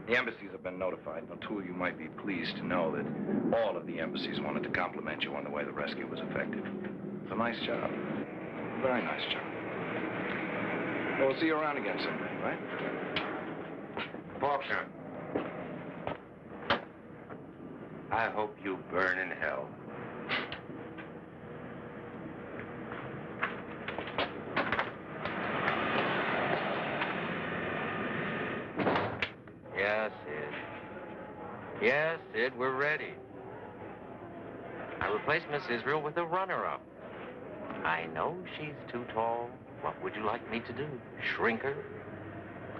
The embassies have been notified. O'Toole, you might be pleased to know that all of the embassies wanted to compliment you on the way the rescue was effected. It's a nice job. Very nice job. Well, we'll see you around again someday, right? Faulkner. I hope you burn in hell. Yes, Sid, we're ready. I replaced Miss Israel with a runner-up. I know she's too tall. What would you like me to do? Shrink her?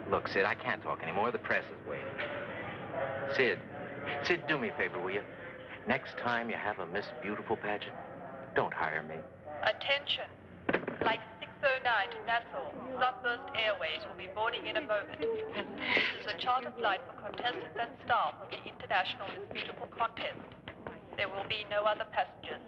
Look, Sid, I can't talk anymore. The press is waiting. Sid, do me a favor, will you? Next time you have a Miss Beautiful pageant, don't hire me. Attention. Flight 609 to Nassau, Southwest Airways will be boarding in a moment. This is a charter flight for contestants and staff of the International Miss Beautiful contest. There will be no other passengers.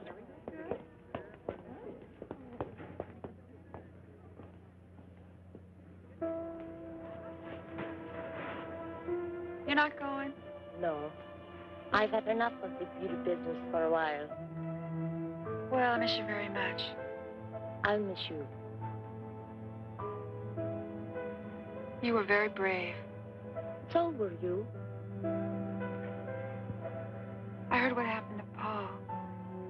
You're not going? No. I've had enough of the beauty business for a while. Well, I miss you very much. I miss you. You were very brave. So were you. I heard what happened to Paul.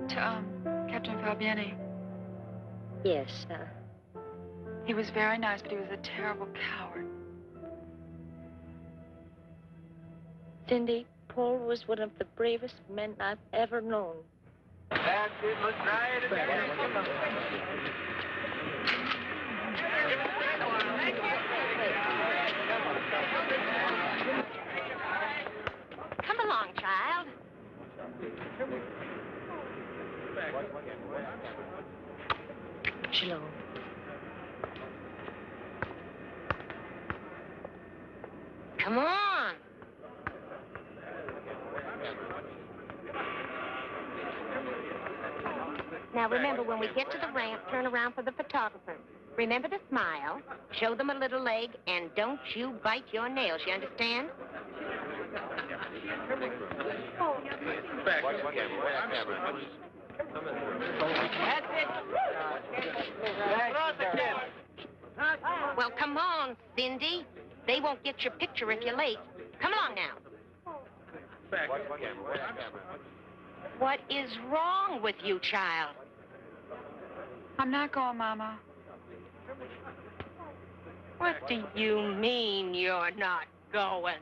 To, Captain Fabiani. Yes, He was very nice, but he was a terrible coward. Cindy, Paul was one of the bravest men I've ever known. That's it. Let's ride it. Come along, child. Shalom. Come on. Now, remember, when we get to the ramp, turn around for the photographer. Remember to smile, show them a little leg, and don't you bite your nails, you understand? Oh. That's it. Well, come on, Cindy. They won't get your picture if you're late. Come along now. What is wrong with you, child? I'm not going, Mama. What do you mean you're not going?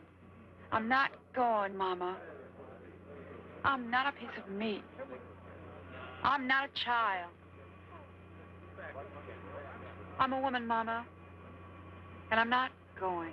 I'm not going, Mama. I'm not a piece of meat. I'm not a child. I'm a woman, Mama. And I'm not going.